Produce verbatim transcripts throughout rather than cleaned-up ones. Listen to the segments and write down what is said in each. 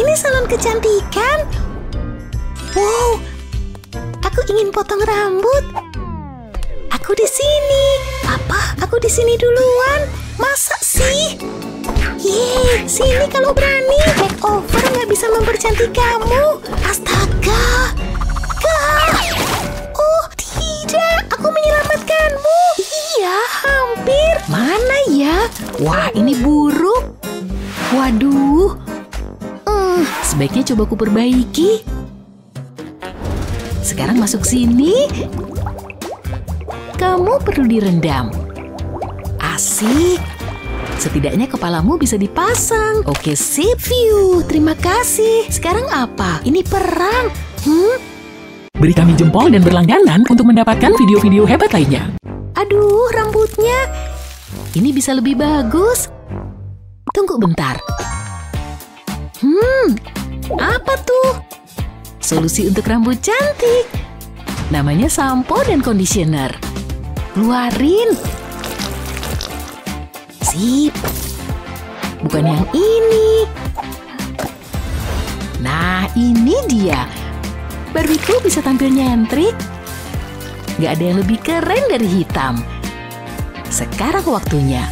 Ini salon kecantikan. Wow, aku ingin potong rambut. Aku di sini. Apa? Aku di sini duluan? Masa sih? Yeay, sini kalau berani. Makeover nggak bisa mempercantik kamu. Astaga. Gah. Oh, tidak. Aku menyelamatkanmu. Iya, hampir. Mana ya? Wah, ini buruk. Waduh. Hmm, sebaiknya coba aku perbaiki. Sekarang masuk sini. Kamu perlu direndam. Asik. Setidaknya kepalamu bisa dipasang. Oke, sip. View, terima kasih. Sekarang apa? Ini perang. Hmm? Beri kami jempol dan berlangganan untuk mendapatkan video-video hebat lainnya. Aduh, rambutnya. Ini bisa lebih bagus. Tunggu bentar. Hmm, apa tuh? Solusi untuk rambut cantik. Namanya sampo dan conditioner. Keluarin. Sip. Bukan yang ini. Nah, ini dia. Barbiku bisa tampil nyentrik. Gak ada yang lebih keren dari hitam. Sekarang waktunya.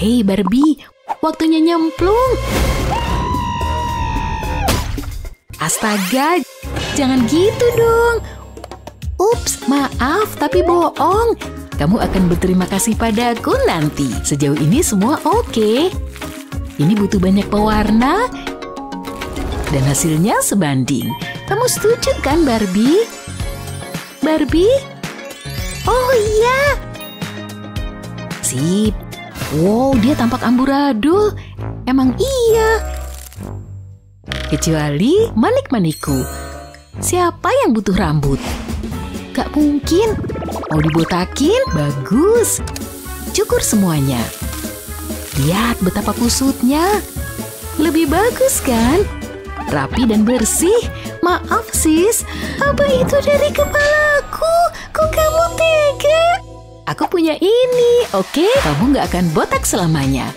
Hei Barbie, waktunya nyemplung. Astaga, jangan gitu dong. Ups, maaf tapi bohong. Kamu akan berterima kasih padaku nanti. Sejauh ini semua oke. Ini butuh banyak pewarna. Dan hasilnya sebanding. Kamu setuju kan, Barbie? Barbie? Oh iya. Sip. Wow, dia tampak amburadul. Emang iya. Kecuali manik-maniku. Siapa yang butuh rambut? Gak mungkin. Mau dibotakin? Bagus. Cukur semuanya. Lihat betapa kusutnya. Lebih bagus kan? Rapi dan bersih. Maaf sis, apa itu dari kepalaku? Kok kamu tega? Aku punya ini, oke? Kamu gak akan botak selamanya.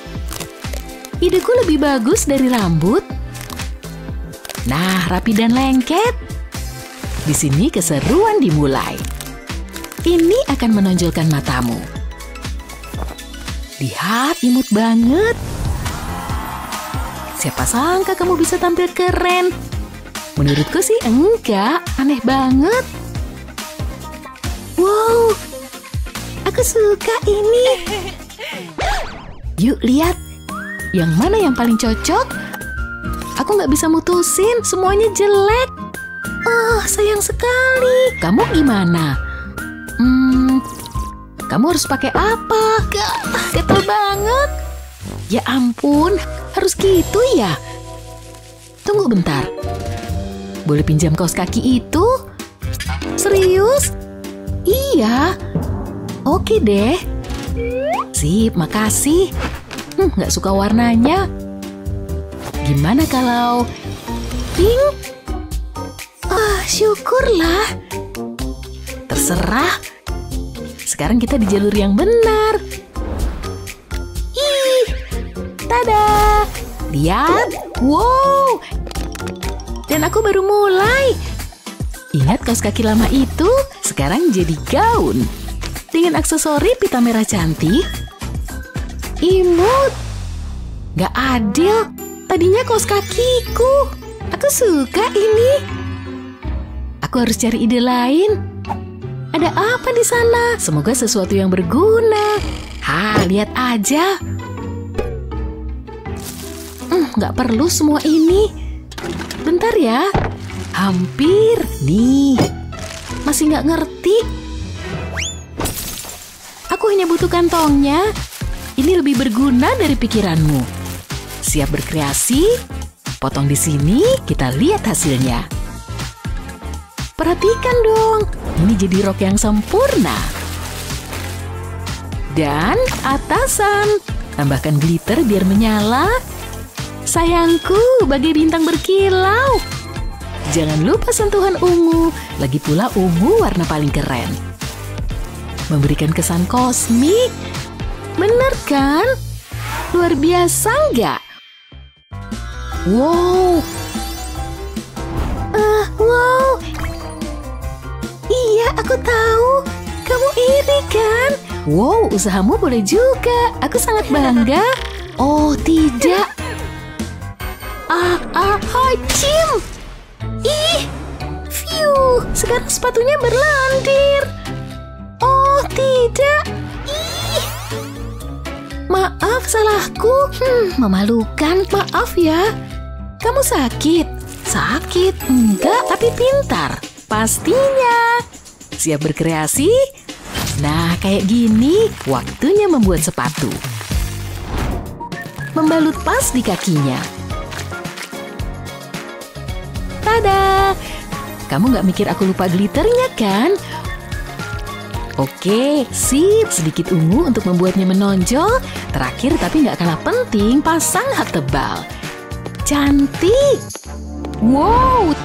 Ideku lebih bagus dari rambut. Nah, rapi dan lengket. Di sini keseruan dimulai. Ini akan menonjolkan matamu. Lihat, imut banget. Siapa sangka kamu bisa tampil keren? Menurutku sih enggak, aneh banget. Wow, aku suka ini. Yuk lihat, yang mana yang paling cocok? Aku nggak bisa mutusin, semuanya jelek. Oh, sayang sekali. Kamu gimana? Hmm, kamu harus pakai apa? Gatel banget. Ya ampun, harus gitu ya? Tunggu bentar. Boleh pinjam kaos kaki itu? Serius? Iya. Oke deh. Sip, makasih. Hmm, nggak suka warnanya. Gimana kalau pink? Syukurlah. Terserah. Sekarang kita di jalur yang benar. Ih, tada. Lihat. Wow. Dan aku baru mulai. Ingat kaos kaki lama itu? Sekarang jadi gaun. Dengan aksesori pita merah cantik. Imut. Gak adil. Tadinya kaos kakiku. Aku suka ini. Aku harus cari ide lain. Ada apa di sana? Semoga sesuatu yang berguna. Ha, lihat aja. Hmm, nggak perlu semua ini. Bentar ya. Hampir. Nih. Masih nggak ngerti. Aku hanya butuh kantongnya. Ini lebih berguna dari pikiranmu. Siap berkreasi? Potong di sini, kita lihat hasilnya. Perhatikan dong, ini jadi rok yang sempurna. Dan atasan, tambahkan glitter biar menyala. Sayangku, bagai bintang berkilau. Jangan lupa sentuhan ungu, lagi pula ungu warna paling keren. Memberikan kesan kosmik. Bener kan? Luar biasa nggak? Wow, Uh, wow. Iya, aku tahu. Kamu iri kan? Wow, usahamu boleh juga. Aku sangat bangga. Oh, tidak. Ah, ah, hajim. Ih, fiu. Sekarang sepatunya berlendir. Oh, tidak. Ih. Maaf, salahku. Hmm, memalukan. Maaf ya. Kamu sakit? Sakit? Enggak, tapi pintar. Pastinya. Siap berkreasi? Nah, kayak gini. Waktunya membuat sepatu. Membalut pas di kakinya. Tada! Kamu nggak mikir aku lupa glitternya, kan? Oke, sip. Sedikit ungu untuk membuatnya menonjol. Terakhir tapi nggak kalah penting, pasang hak tebal. Cantik! Wow!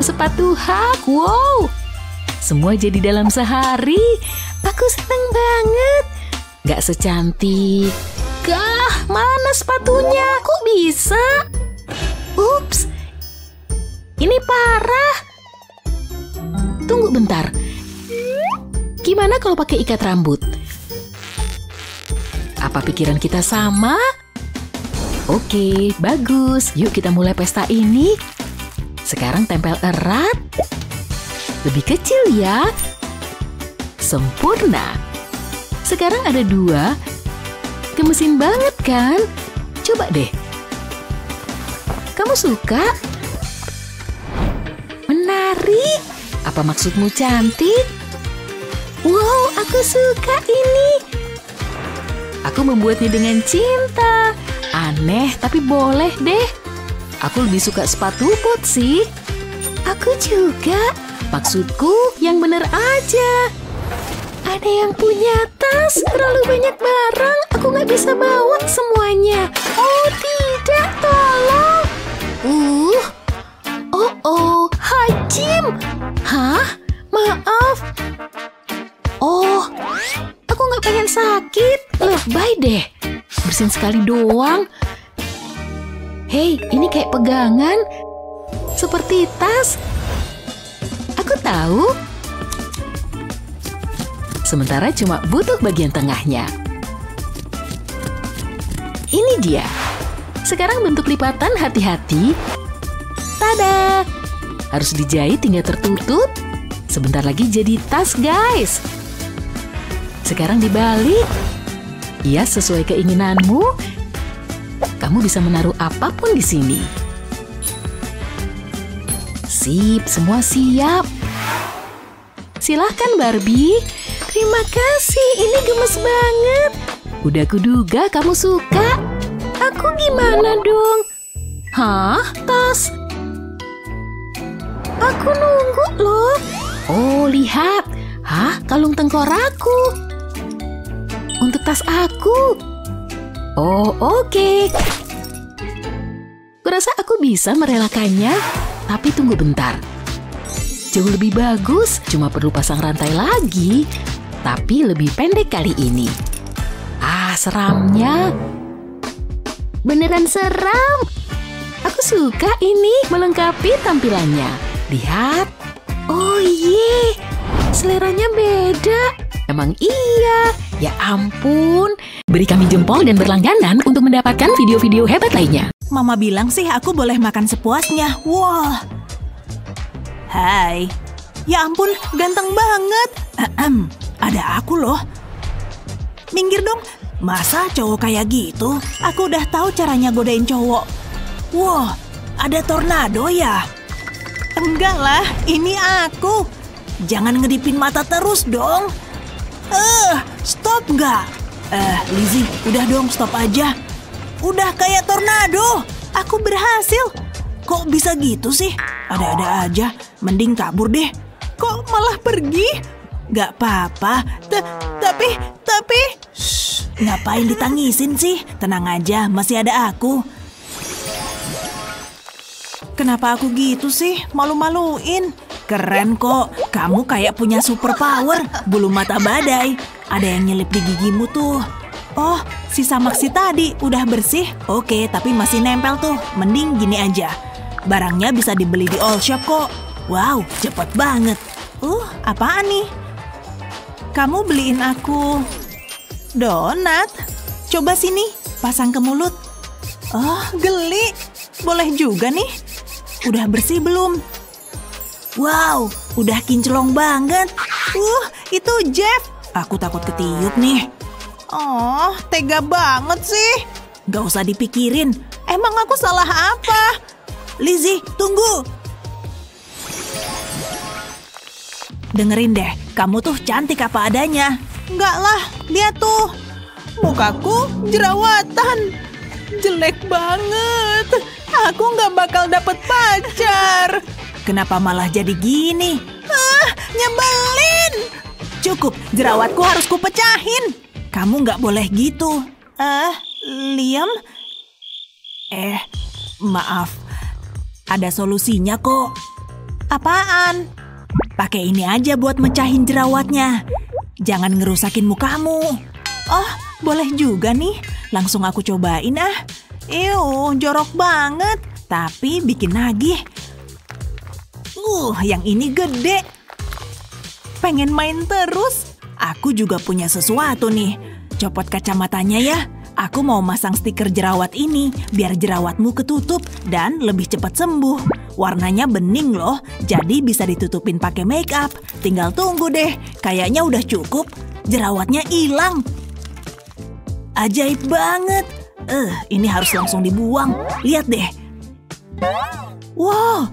Sepatu hak, wow! Semua jadi dalam sehari. Aku seneng banget. Gak secantik. Gah, mana sepatunya? Kok bisa? Ups. Ini parah. Tunggu bentar. Gimana kalau pakai ikat rambut? Apa pikiran kita sama? Oke, bagus. Yuk kita mulai pesta ini. Sekarang tempel erat. Lebih kecil ya. Sempurna. Sekarang ada dua. Gemesin banget kan? Coba deh. Kamu suka? Menarik. Apa maksudmu cantik? Wow, aku suka ini. Aku membuatnya dengan cinta. Aneh, tapi boleh deh. Aku lebih suka sepatu bot sih. Aku juga. Maksudku yang bener aja. Ada yang punya tas. Terlalu banyak barang. Aku nggak bisa bawa semuanya. Oh, tidak. Tolong. Uh. Oh, oh. Hajim. Hah? Maaf. Oh. Aku nggak pengen sakit. Lebay deh. Bersin sekali doang. Hei, ini kayak pegangan. Seperti tas. Aku tahu. Sementara cuma butuh bagian tengahnya. Ini dia. Sekarang bentuk lipatan hati-hati. Tada! Harus dijahit hingga tertutup. Sebentar lagi jadi tas, guys. Sekarang dibalik. Ya, sesuai keinginanmu. Kamu bisa menaruh apapun di sini. Sip, semua siap. Silahkan, Barbie. Terima kasih, ini gemes banget. Udah kuduga kamu suka. Aku gimana dong? Hah, tas? Aku nunggu loh. Oh, lihat. Hah, kalung tengkorakku. Untuk tas aku. Oh, oke. Okay. Kurasa aku bisa merelakannya. Tapi tunggu bentar. Jauh lebih bagus. Cuma perlu pasang rantai lagi. Tapi lebih pendek kali ini. Ah, seramnya. Beneran seram. Aku suka ini melengkapi tampilannya. Lihat. Oh, ye. Seleranya beda. Emang iya. Ya ampun. Beri kami jempol dan berlangganan untuk mendapatkan video-video hebat lainnya. Mama bilang sih aku boleh makan sepuasnya. Wow. Hai. Ya ampun, ganteng banget. Ahem, ada aku loh. Minggir dong. Masa cowok kayak gitu? Aku udah tahu caranya godain cowok. Wow, ada tornado ya? Enggak lah, ini aku. Jangan ngedipin mata terus dong. Eh, uh, stop nggak? Eh, uh, Lizzie, udah dong stop aja. Udah kayak tornado. Aku berhasil. Kok bisa gitu sih? Ada-ada aja. Mending kabur deh. Kok malah pergi? Gak apa-apa. Tapi, tapi... Shh, ngapain ditangisin sih? Tenang aja, masih ada aku. Kenapa aku gitu sih? Malu-maluin. Keren kok, kamu kayak punya super power, bulu mata badai. Ada yang nyelip di gigimu tuh. Oh, sisa maxi tadi udah bersih. Oke, tapi masih nempel tuh. Mending gini aja. Barangnya bisa dibeli di all shop kok. Wow, cepet banget. Uh, apaan nih? Kamu beliin aku donat. Coba sini, pasang ke mulut. Oh, geli. Boleh juga nih. Udah bersih belum? Wow, udah kinclong banget. Uh, itu Jeff. Aku takut ketiup nih. Oh, tega banget sih. Gak usah dipikirin. Emang aku salah apa? Lizzie, tunggu. Dengerin deh, kamu tuh cantik apa adanya. Enggak lah, lihat tuh. Mukaku jerawatan. Jelek banget. Aku gak bakal dapet pacar. Kenapa malah jadi gini? Ah, nyebelin. Cukup, jerawatku harus kupecahin. Kamu nggak boleh gitu. Eh, uh, Liam? Eh, maaf. Ada solusinya kok. Apaan? Pakai ini aja buat mecahin jerawatnya. Jangan ngerusakin mukamu. Oh, boleh juga nih. Langsung aku cobain ah. Ew, jorok banget. Tapi bikin nagih. Uh, yang ini gede. Pengen main terus. Aku juga punya sesuatu nih. Copot kacamatanya ya. Aku mau masang stiker jerawat ini biar jerawatmu ketutup dan lebih cepat sembuh. Warnanya bening loh, jadi bisa ditutupin pakai make up. Tinggal tunggu deh. Kayaknya udah cukup. Jerawatnya hilang. Ajaib banget. Eh, uh, ini harus langsung dibuang. Lihat deh. Wow,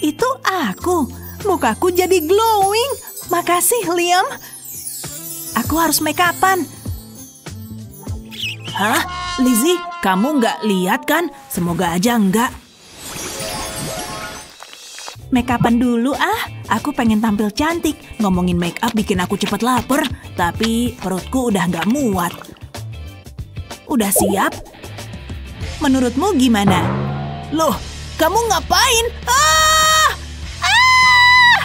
itu aku. Mukaku jadi glowing. Makasih, Liam. Aku harus make up-an. Hah? Lizzie, kamu nggak lihat kan? Semoga aja nggak. Make up-an dulu ah. Aku pengen tampil cantik. Ngomongin make up bikin aku cepet lapar. Tapi perutku udah nggak muat. Udah siap? Menurutmu gimana? Loh, kamu ngapain? Ah! Ah!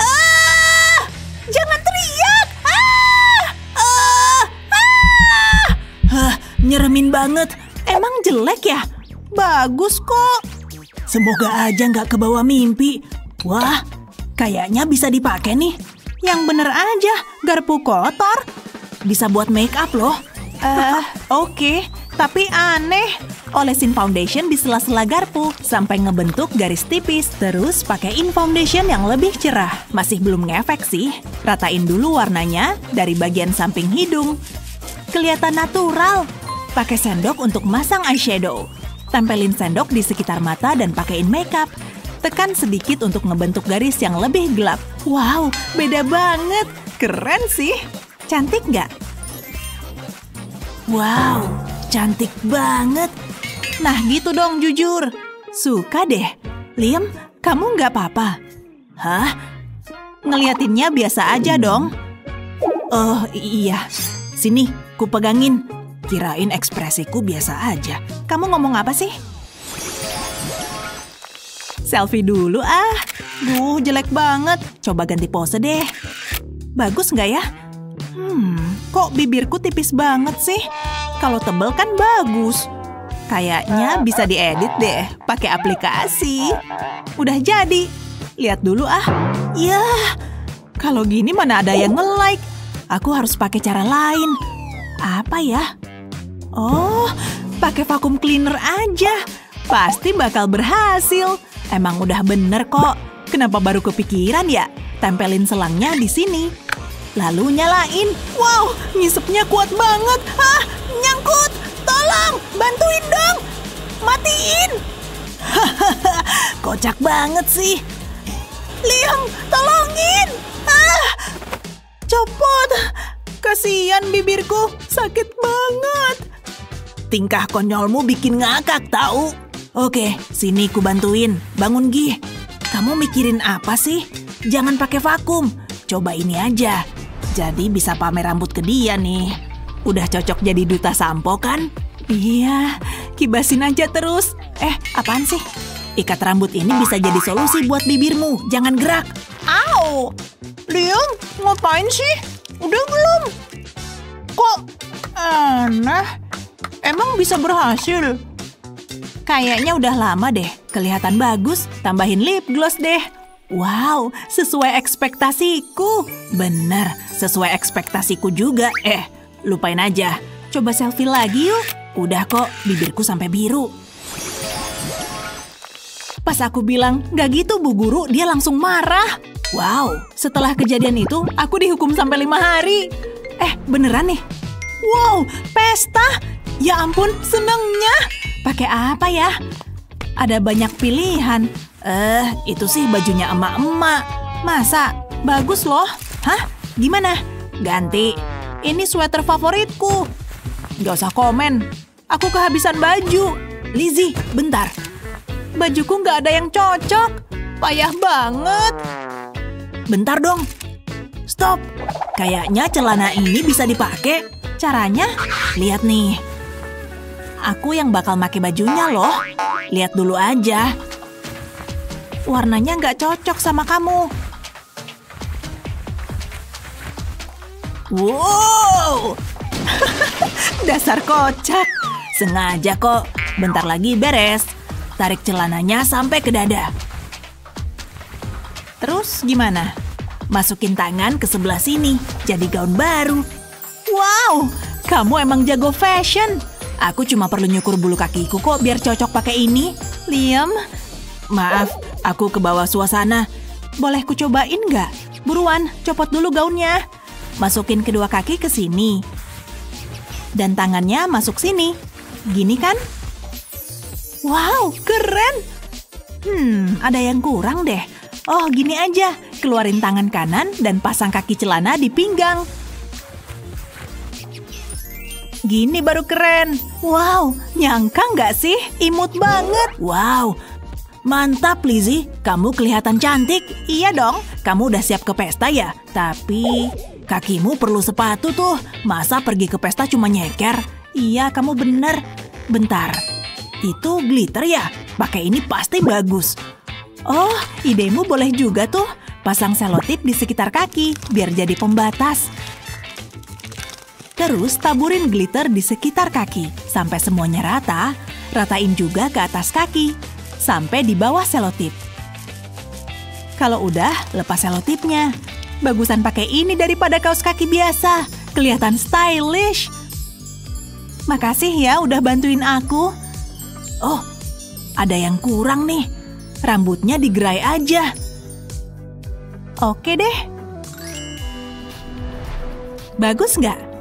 Ah! Jangan teriak! Hah, nyeremin banget. Emang jelek ya? Bagus kok. Semoga aja nggak kebawa mimpi. Wah, kayaknya bisa dipakai nih. Yang bener aja, garpu kotor. Bisa buat make up loh. Eh, uh, oke. Okay. Tapi aneh. Olesin foundation di sela-sela garpu sampai ngebentuk garis tipis. Terus pakaiin foundation yang lebih cerah. Masih belum ngefek sih. Ratain dulu warnanya dari bagian samping hidung. Kelihatan natural. Pakai sendok untuk masang eyeshadow. Tempelin sendok di sekitar mata dan pakaiin makeup. Tekan sedikit untuk ngebentuk garis yang lebih gelap. Wow, beda banget. Keren sih. Cantik nggak? Wow, cantik banget. Nah gitu dong jujur. Suka deh. Liam, kamu nggak apa-apa? Hah? Ngeliatinnya biasa aja dong. Oh iya. Sini, ku pegangin. Kirain ekspresiku biasa aja. Kamu ngomong apa sih? Selfie dulu ah. Duh, jelek banget. Coba ganti pose deh. Bagus nggak ya? Hmm, kok bibirku tipis banget sih? Kalau tebel kan bagus. Kayaknya bisa diedit deh. Pakai aplikasi. Udah jadi. Lihat dulu ah. Yah, kalau gini mana ada yang nge-like. Aku harus pakai cara lain. Apa ya? Oh, pakai vacuum cleaner aja. Pasti bakal berhasil. Emang udah bener kok. Kenapa baru kepikiran ya? Tempelin selangnya di sini. Lalu nyalain. Wow, ngisepnya kuat banget. Ah, nyangkut. Tolong, bantuin dong. Matiin. Hahaha, kocak banget sih. Liam, tolongin. Ah! Copot. Kasihan bibirku. Sakit banget. Tingkah konyolmu bikin ngakak tahu. Oke, sini ku bantuin. Bangun gih. Kamu mikirin apa sih? Jangan pakai vakum. Coba ini aja. Jadi bisa pamer rambut ke dia nih. Udah cocok jadi duta sampo kan? Iya. Kibasin aja terus. Eh, apaan sih? Ikat rambut ini bisa jadi solusi buat bibirmu. Jangan gerak. Au. Liam, ngapain sih? Udah belum? Kok aneh? Emang bisa berhasil? Kayaknya udah lama deh. Kelihatan bagus, tambahin lip gloss deh. Wow, sesuai ekspektasiku. Bener, sesuai ekspektasiku juga. Eh, lupain aja. Coba selfie lagi yuk. Udah kok, bibirku sampai biru. Pas aku bilang, gak gitu Bu Guru, dia langsung marah. Wow, setelah kejadian itu, aku dihukum sampai lima hari. Eh, beneran nih. Wow, pesta. Ya ampun, senengnya. Pakai apa ya? Ada banyak pilihan. Eh, itu sih bajunya emak-emak. Masa? Bagus loh. Hah? Gimana? Ganti. Ini sweater favoritku. Gak usah komen. Aku kehabisan baju. Lizzie, bentar. Bajuku gak ada yang cocok. Payah banget. Bentar dong. Stop. Kayaknya celana ini bisa dipakai. Caranya? Lihat nih. Aku yang bakal pakai bajunya loh. Lihat dulu aja. Warnanya nggak cocok sama kamu. Wow. Dasar kocak. Sengaja kok. Bentar lagi beres. Tarik celananya sampai ke dada. Terus gimana? Masukin tangan ke sebelah sini. Jadi gaun baru. Wow. Kamu emang jago fashion. Aku cuma perlu nyukur bulu kakiku kok biar cocok pakai ini. Liam, maaf, aku ke bawah suasana. Boleh ku cobain nggak? Buruan, copot dulu gaunnya. Masukin kedua kaki ke sini. Dan tangannya masuk sini. Gini kan? Wow, keren! Hmm, ada yang kurang deh. Oh, gini aja. Keluarin tangan kanan dan pasang kaki celana di pinggang. Gini baru keren. Wow, nyangka nggak sih? Imut banget. Wow, mantap Lizzie. Kamu kelihatan cantik. Iya dong, kamu udah siap ke pesta ya? Tapi kakimu perlu sepatu tuh. Masa pergi ke pesta cuma nyeker? Iya, kamu bener. Bentar, itu glitter ya? Pakai ini pasti bagus. Oh, idemu boleh juga tuh. Pasang selotip di sekitar kaki biar jadi pembatas. Terus taburin glitter di sekitar kaki, sampai semuanya rata. Ratain juga ke atas kaki, sampai di bawah selotip. Kalau udah, lepas selotipnya. Bagusan pakai ini daripada kaos kaki biasa. Kelihatan stylish. Makasih ya udah bantuin aku. Oh, ada yang kurang nih. Rambutnya digerai aja. Oke deh. Bagus nggak?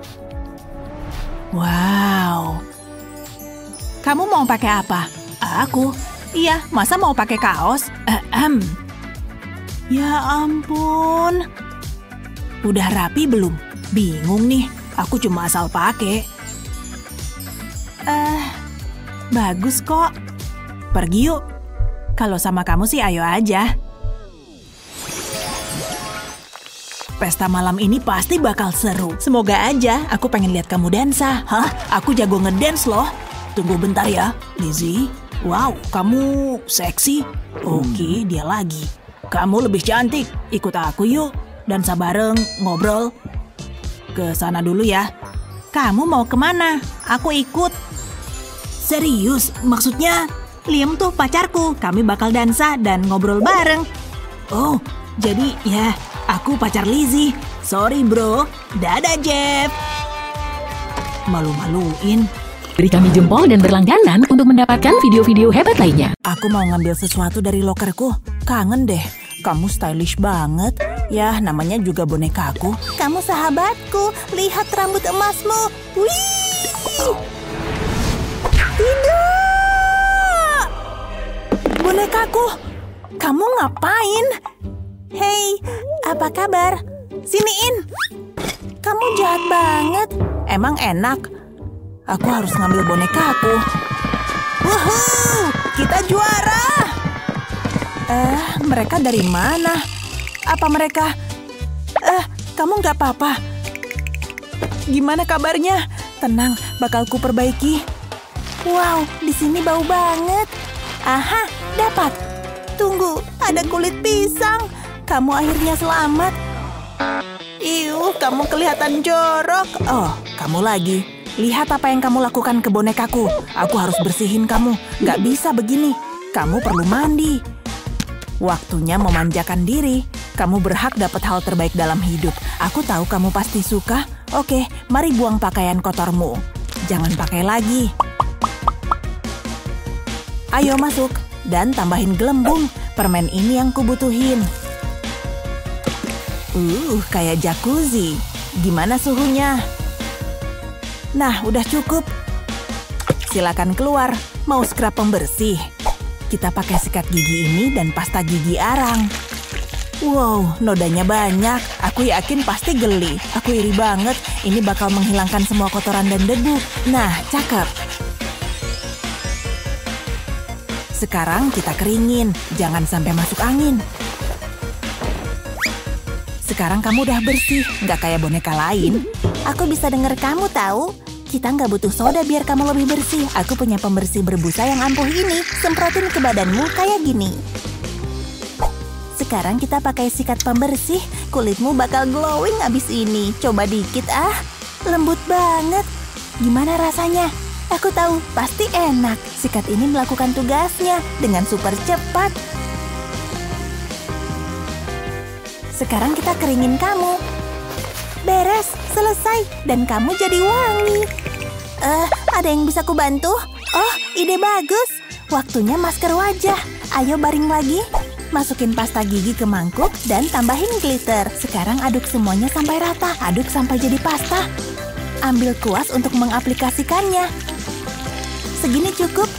Wow. Kamu mau pakai apa? Aku? Iya, masa mau pakai kaos? Ahem. Ya ampun. Udah rapi belum? Bingung nih, aku cuma asal pakai. Eh, bagus kok. Pergi yuk. Kalau sama kamu sih ayo aja. Pesta malam ini pasti bakal seru. Semoga aja, aku pengen lihat kamu dansa. Hah? Aku jago ngedance loh. Tunggu bentar ya, Lizzie. Wow, kamu seksi. Oke, dia lagi. Kamu lebih cantik. Ikut aku yuk. Dansa bareng, ngobrol. Ke sana dulu ya. Kamu mau kemana? Aku ikut. Serius, maksudnya? Liam tuh pacarku. Kami bakal dansa dan ngobrol bareng. Oh, jadi ya... Aku pacar Lizzie. Sorry bro. Dadah Jeff. Malu-maluin. Beri kami jempol dan berlangganan untuk mendapatkan video-video hebat lainnya. Aku mau ngambil sesuatu dari lokerku. Kangen deh. Kamu stylish banget. Yah, namanya juga bonekaku. Kamu sahabatku. Lihat rambut emasmu. Wih. Tidak. Bonekaku. Kamu ngapain? Hei, apa kabar? Siniin. Kamu jahat banget. Emang enak. Aku harus ngambil bonekaku. Wuhuu, kita juara. Eh, mereka dari mana? Apa mereka? Eh, kamu nggak apa-apa. Gimana kabarnya? Tenang, bakal ku perbaiki. Wow, di sini bau banget. Aha, dapat. Tunggu, ada kulit pisang. Kamu akhirnya selamat. Iuh, kamu kelihatan jorok. Oh, kamu lagi. Lihat apa yang kamu lakukan ke bonekaku. Aku harus bersihin kamu. Gak bisa begini. kamu perlu mandi. Waktunya memanjakan diri. Kamu berhak dapat hal terbaik dalam hidup. Aku tahu kamu pasti suka. Oke, mari buang pakaian kotormu. Jangan pakai lagi. Ayo masuk. Dan tambahin gelembung. Permen ini yang kubutuhin. Uh, kayak jacuzzi. Gimana suhunya? Nah, udah cukup. Silakan keluar. Mau scrub pembersih. Kita pakai sikat gigi ini dan pasta gigi arang. Wow, nodanya banyak. Aku yakin pasti geli. Aku iri banget. Ini bakal menghilangkan semua kotoran dan debu. Nah, cakep. Sekarang kita keringin. Jangan sampai masuk angin. Sekarang kamu udah bersih. Nggak kayak boneka lain. Aku bisa dengar kamu tahu. Kita nggak butuh soda biar kamu lebih bersih. Aku punya pembersih berbusa yang ampuh ini. Semprotin ke badanmu kayak gini. Sekarang kita pakai sikat pembersih. Kulitmu bakal glowing abis ini. Coba dikit ah. Lembut banget. Gimana rasanya? Aku tahu, pasti enak. Sikat ini melakukan tugasnya dengan super cepat. Sekarang kita keringin kamu. Beres, selesai, dan kamu jadi wangi. Eh, uh, ada yang bisa kubantu? Oh, ide bagus. Waktunya masker wajah. Ayo baring lagi. Masukin pasta gigi ke mangkuk dan tambahin glitter. Sekarang aduk semuanya sampai rata. Aduk sampai jadi pasta. Ambil kuas untuk mengaplikasikannya. Segini cukup.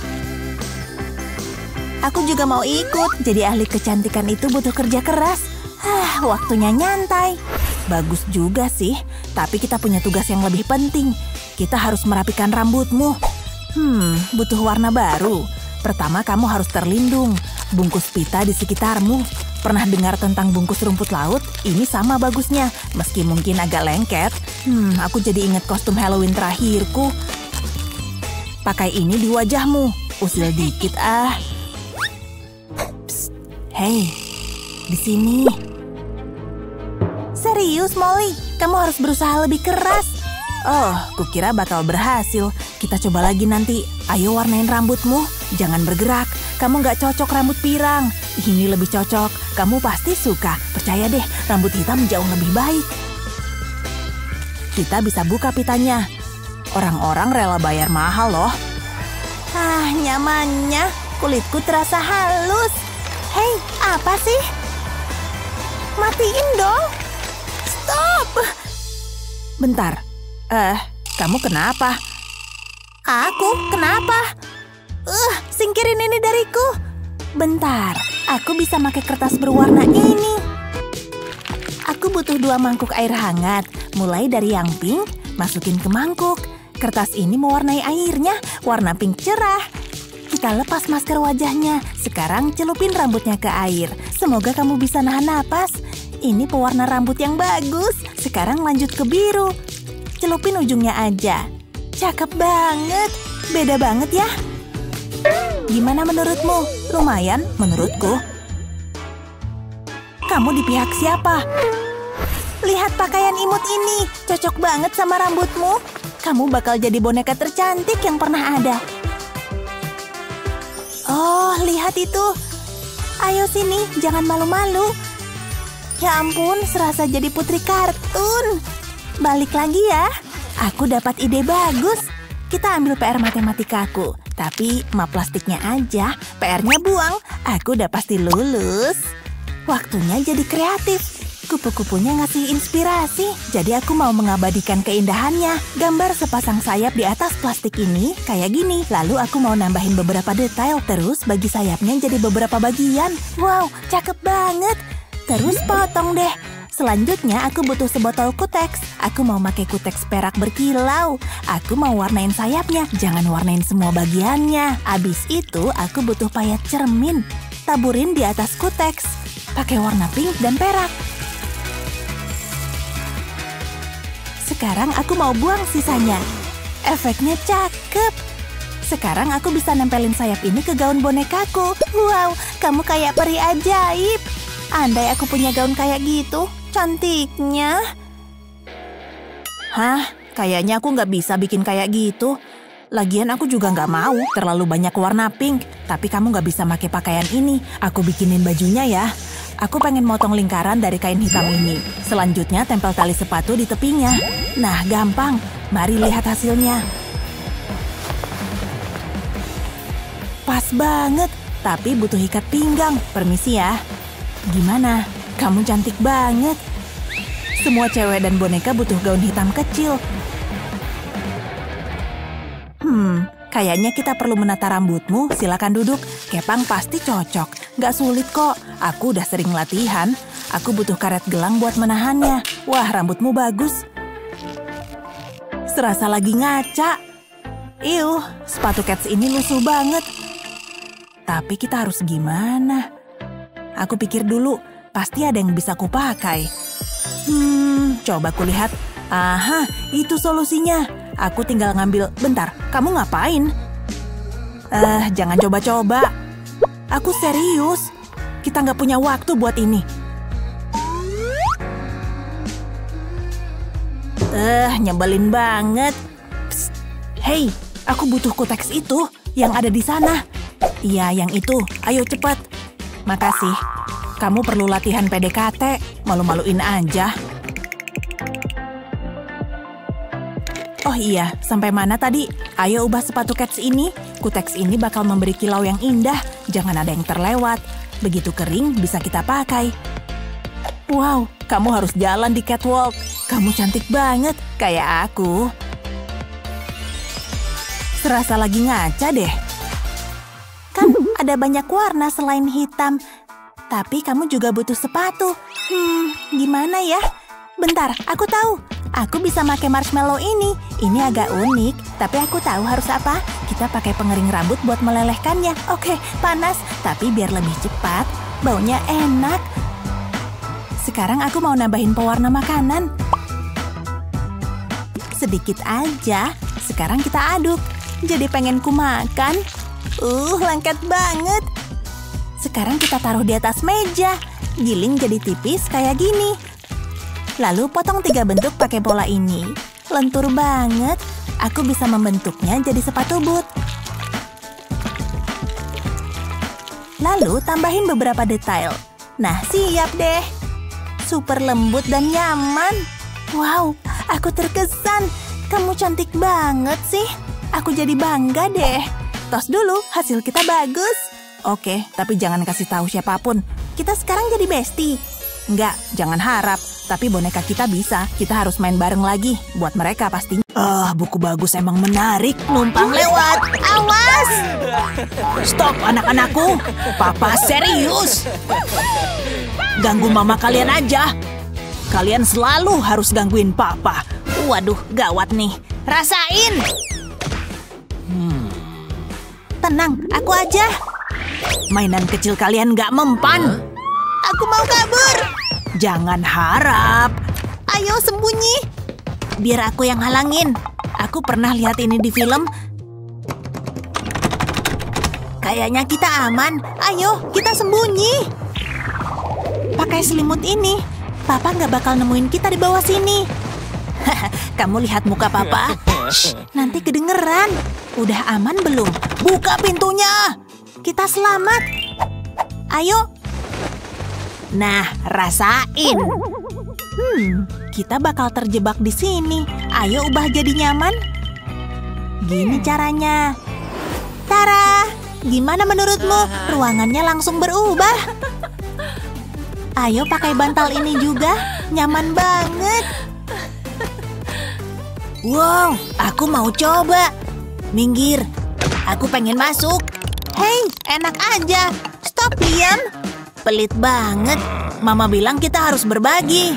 Aku juga mau ikut. Jadi ahli kecantikan itu butuh kerja keras. Hah, waktunya nyantai. Bagus juga sih, tapi kita punya tugas yang lebih penting. Kita harus merapikan rambutmu. Hmm, butuh warna baru. Pertama, kamu harus terlindung. Bungkus pita di sekitarmu. Pernah dengar tentang bungkus rumput laut? Ini sama bagusnya, meski mungkin agak lengket. Hmm, aku jadi inget kostum Halloween terakhirku. Pakai ini di wajahmu. Usil dikit ah. Psst, hei, di sini. Serius, Molly? Kamu harus berusaha lebih keras. Oh, kukira bakal berhasil. Kita coba lagi nanti. Ayo warnain rambutmu. Jangan bergerak. Kamu nggak cocok rambut pirang. Ini lebih cocok. Kamu pasti suka. Percaya deh, rambut hitam jauh lebih baik. Kita bisa buka pitanya. Orang-orang rela bayar mahal loh. Ah, nyamannya. Kulitku terasa halus. Hei, apa sih? Matiin dong. Stop! Bentar. Eh, uh, kamu kenapa? Aku kenapa? Eh, uh, singkirin ini dariku. Bentar, aku bisa pakai kertas berwarna ini. Aku butuh dua mangkuk air hangat. Mulai dari yang pink, masukin ke mangkuk. Kertas ini mewarnai airnya, warna pink cerah. Kita lepas masker wajahnya. Sekarang celupin rambutnya ke air. Semoga kamu bisa nahan napas. Ini pewarna rambut yang bagus. Sekarang lanjut ke biru. Celupin ujungnya aja. Cakep banget. Beda banget ya. Gimana menurutmu? Lumayan menurutku. Kamu di pihak siapa? Lihat pakaian imut ini. Cocok banget sama rambutmu. Kamu bakal jadi boneka tercantik yang pernah ada. Oh, lihat itu. Ayo sini, jangan malu-malu. Ya ampun, serasa jadi putri kartun. Balik lagi ya. Aku dapat ide bagus. Kita ambil P R matematikaku. Tapi map plastiknya aja. P R-nya buang. Aku udah pasti lulus. Waktunya jadi kreatif. Kupu-kupunya ngasih inspirasi. Jadi aku mau mengabadikan keindahannya. Gambar sepasang sayap di atas plastik ini kayak gini. Lalu aku mau nambahin beberapa detail. Terus bagi sayapnya jadi beberapa bagian. Wow, cakep banget. Terus potong deh. Selanjutnya aku butuh sebotol kuteks. Aku mau pakai kuteks perak berkilau. Aku mau warnain sayapnya. Jangan warnain semua bagiannya. Abis itu aku butuh payet cermin. Taburin di atas kuteks. Pakai warna pink dan perak. Sekarang aku mau buang sisanya. Efeknya cakep. Sekarang aku bisa nempelin sayap ini ke gaun bonekaku. Wow, kamu kayak peri ajaib. Andai aku punya gaun kayak gitu, cantiknya. Hah, kayaknya aku nggak bisa bikin kayak gitu. Lagian aku juga nggak mau terlalu banyak warna pink. Tapi kamu nggak bisa pakai pakaian ini. Aku bikinin bajunya ya. Aku pengen motong lingkaran dari kain hitam ini. Selanjutnya tempel tali sepatu di tepinya. Nah, gampang. Mari lihat hasilnya. Pas banget. Tapi butuh ikat pinggang. Permisi ya. Gimana? Kamu cantik banget. Semua cewek dan boneka butuh gaun hitam kecil. Hmm, kayaknya kita perlu menata rambutmu. Silakan duduk. Kepang pasti cocok. Gak sulit kok. Aku udah sering latihan. Aku butuh karet gelang buat menahannya. Wah, rambutmu bagus. Serasa lagi ngaca. Iuh, sepatu cats ini lusuh banget. Tapi kita harus gimana? Aku pikir dulu. Pasti ada yang bisa kupakai. Hmm, coba kulihat. Aha, itu solusinya. Aku tinggal ngambil. Bentar, kamu ngapain? Eh, jangan coba-coba. Aku serius. Kita nggak punya waktu buat ini. Eh, nyebelin banget. Psst. Hei, aku butuh kuteks itu yang ada di sana. Iya, yang itu. Ayo cepat. Makasih. Kamu perlu latihan P D K T. Malu-maluin aja. Oh iya, sampai mana tadi? Ayo ubah sepatu cats ini. Kuteks ini bakal memberi kilau yang indah. Jangan ada yang terlewat. Begitu kering, bisa kita pakai. Wow, kamu harus jalan di catwalk. Kamu cantik banget, kayak aku. Serasa lagi ngaca deh. Kan ada banyak warna selain hitam. Tapi kamu juga butuh sepatu. Hmm, gimana ya? Bentar, aku tahu. Aku bisa pakai marshmallow ini. Ini agak unik, tapi aku tahu harus apa. Kita pakai pengering rambut buat melelehkannya. Oke, panas, tapi biar lebih cepat. Baunya enak. Sekarang aku mau nambahin pewarna makanan. Sedikit aja. Sekarang kita aduk. Jadi pengen ku makan. Uh, lengket banget. Sekarang kita taruh di atas meja. Giling jadi tipis kayak gini. Lalu potong tiga bentuk pakai pola ini. Lentur banget. Aku bisa membentuknya jadi sepatu boot. Lalu tambahin beberapa detail. Nah, siap deh. Super lembut dan nyaman. Wow, aku terkesan. Kamu cantik banget sih. Aku jadi bangga deh. Tos dulu, hasil kita bagus. Oke, tapi jangan kasih tahu siapapun. Kita sekarang jadi bestie. Enggak, jangan harap. Tapi boneka kita bisa, kita harus main bareng lagi. Buat mereka pastinya. Ah, buku bagus emang menarik. Numpang lewat, awas! Stop anak-anakku, papa serius. Ganggu mama kalian aja. Kalian selalu harus gangguin papa. Waduh, gawat nih. Rasain! Hmm. Tenang, aku aja. Mainan kecil kalian gak mempan. Aku mau kabur. Jangan harap. Ayo sembunyi. Biar aku yang halangin. Aku pernah lihat ini di film. Kayaknya kita aman. Ayo, kita sembunyi. Pakai selimut ini. Papa nggak bakal nemuin kita di bawah sini. Kamu lihat muka papa? Shh, nanti kedengeran. Udah aman belum? Buka pintunya. Kita selamat. Ayo. Nah, rasain. Hmm, kita bakal terjebak di sini. Ayo ubah jadi nyaman. Gini caranya. Tara, gimana menurutmu? Ruangannya langsung berubah. Ayo pakai bantal ini juga. Nyaman banget. Wow, aku mau coba. Minggir. Aku pengen masuk. Hei, enak aja. Stop, diam. Pelit banget. Mama bilang kita harus berbagi.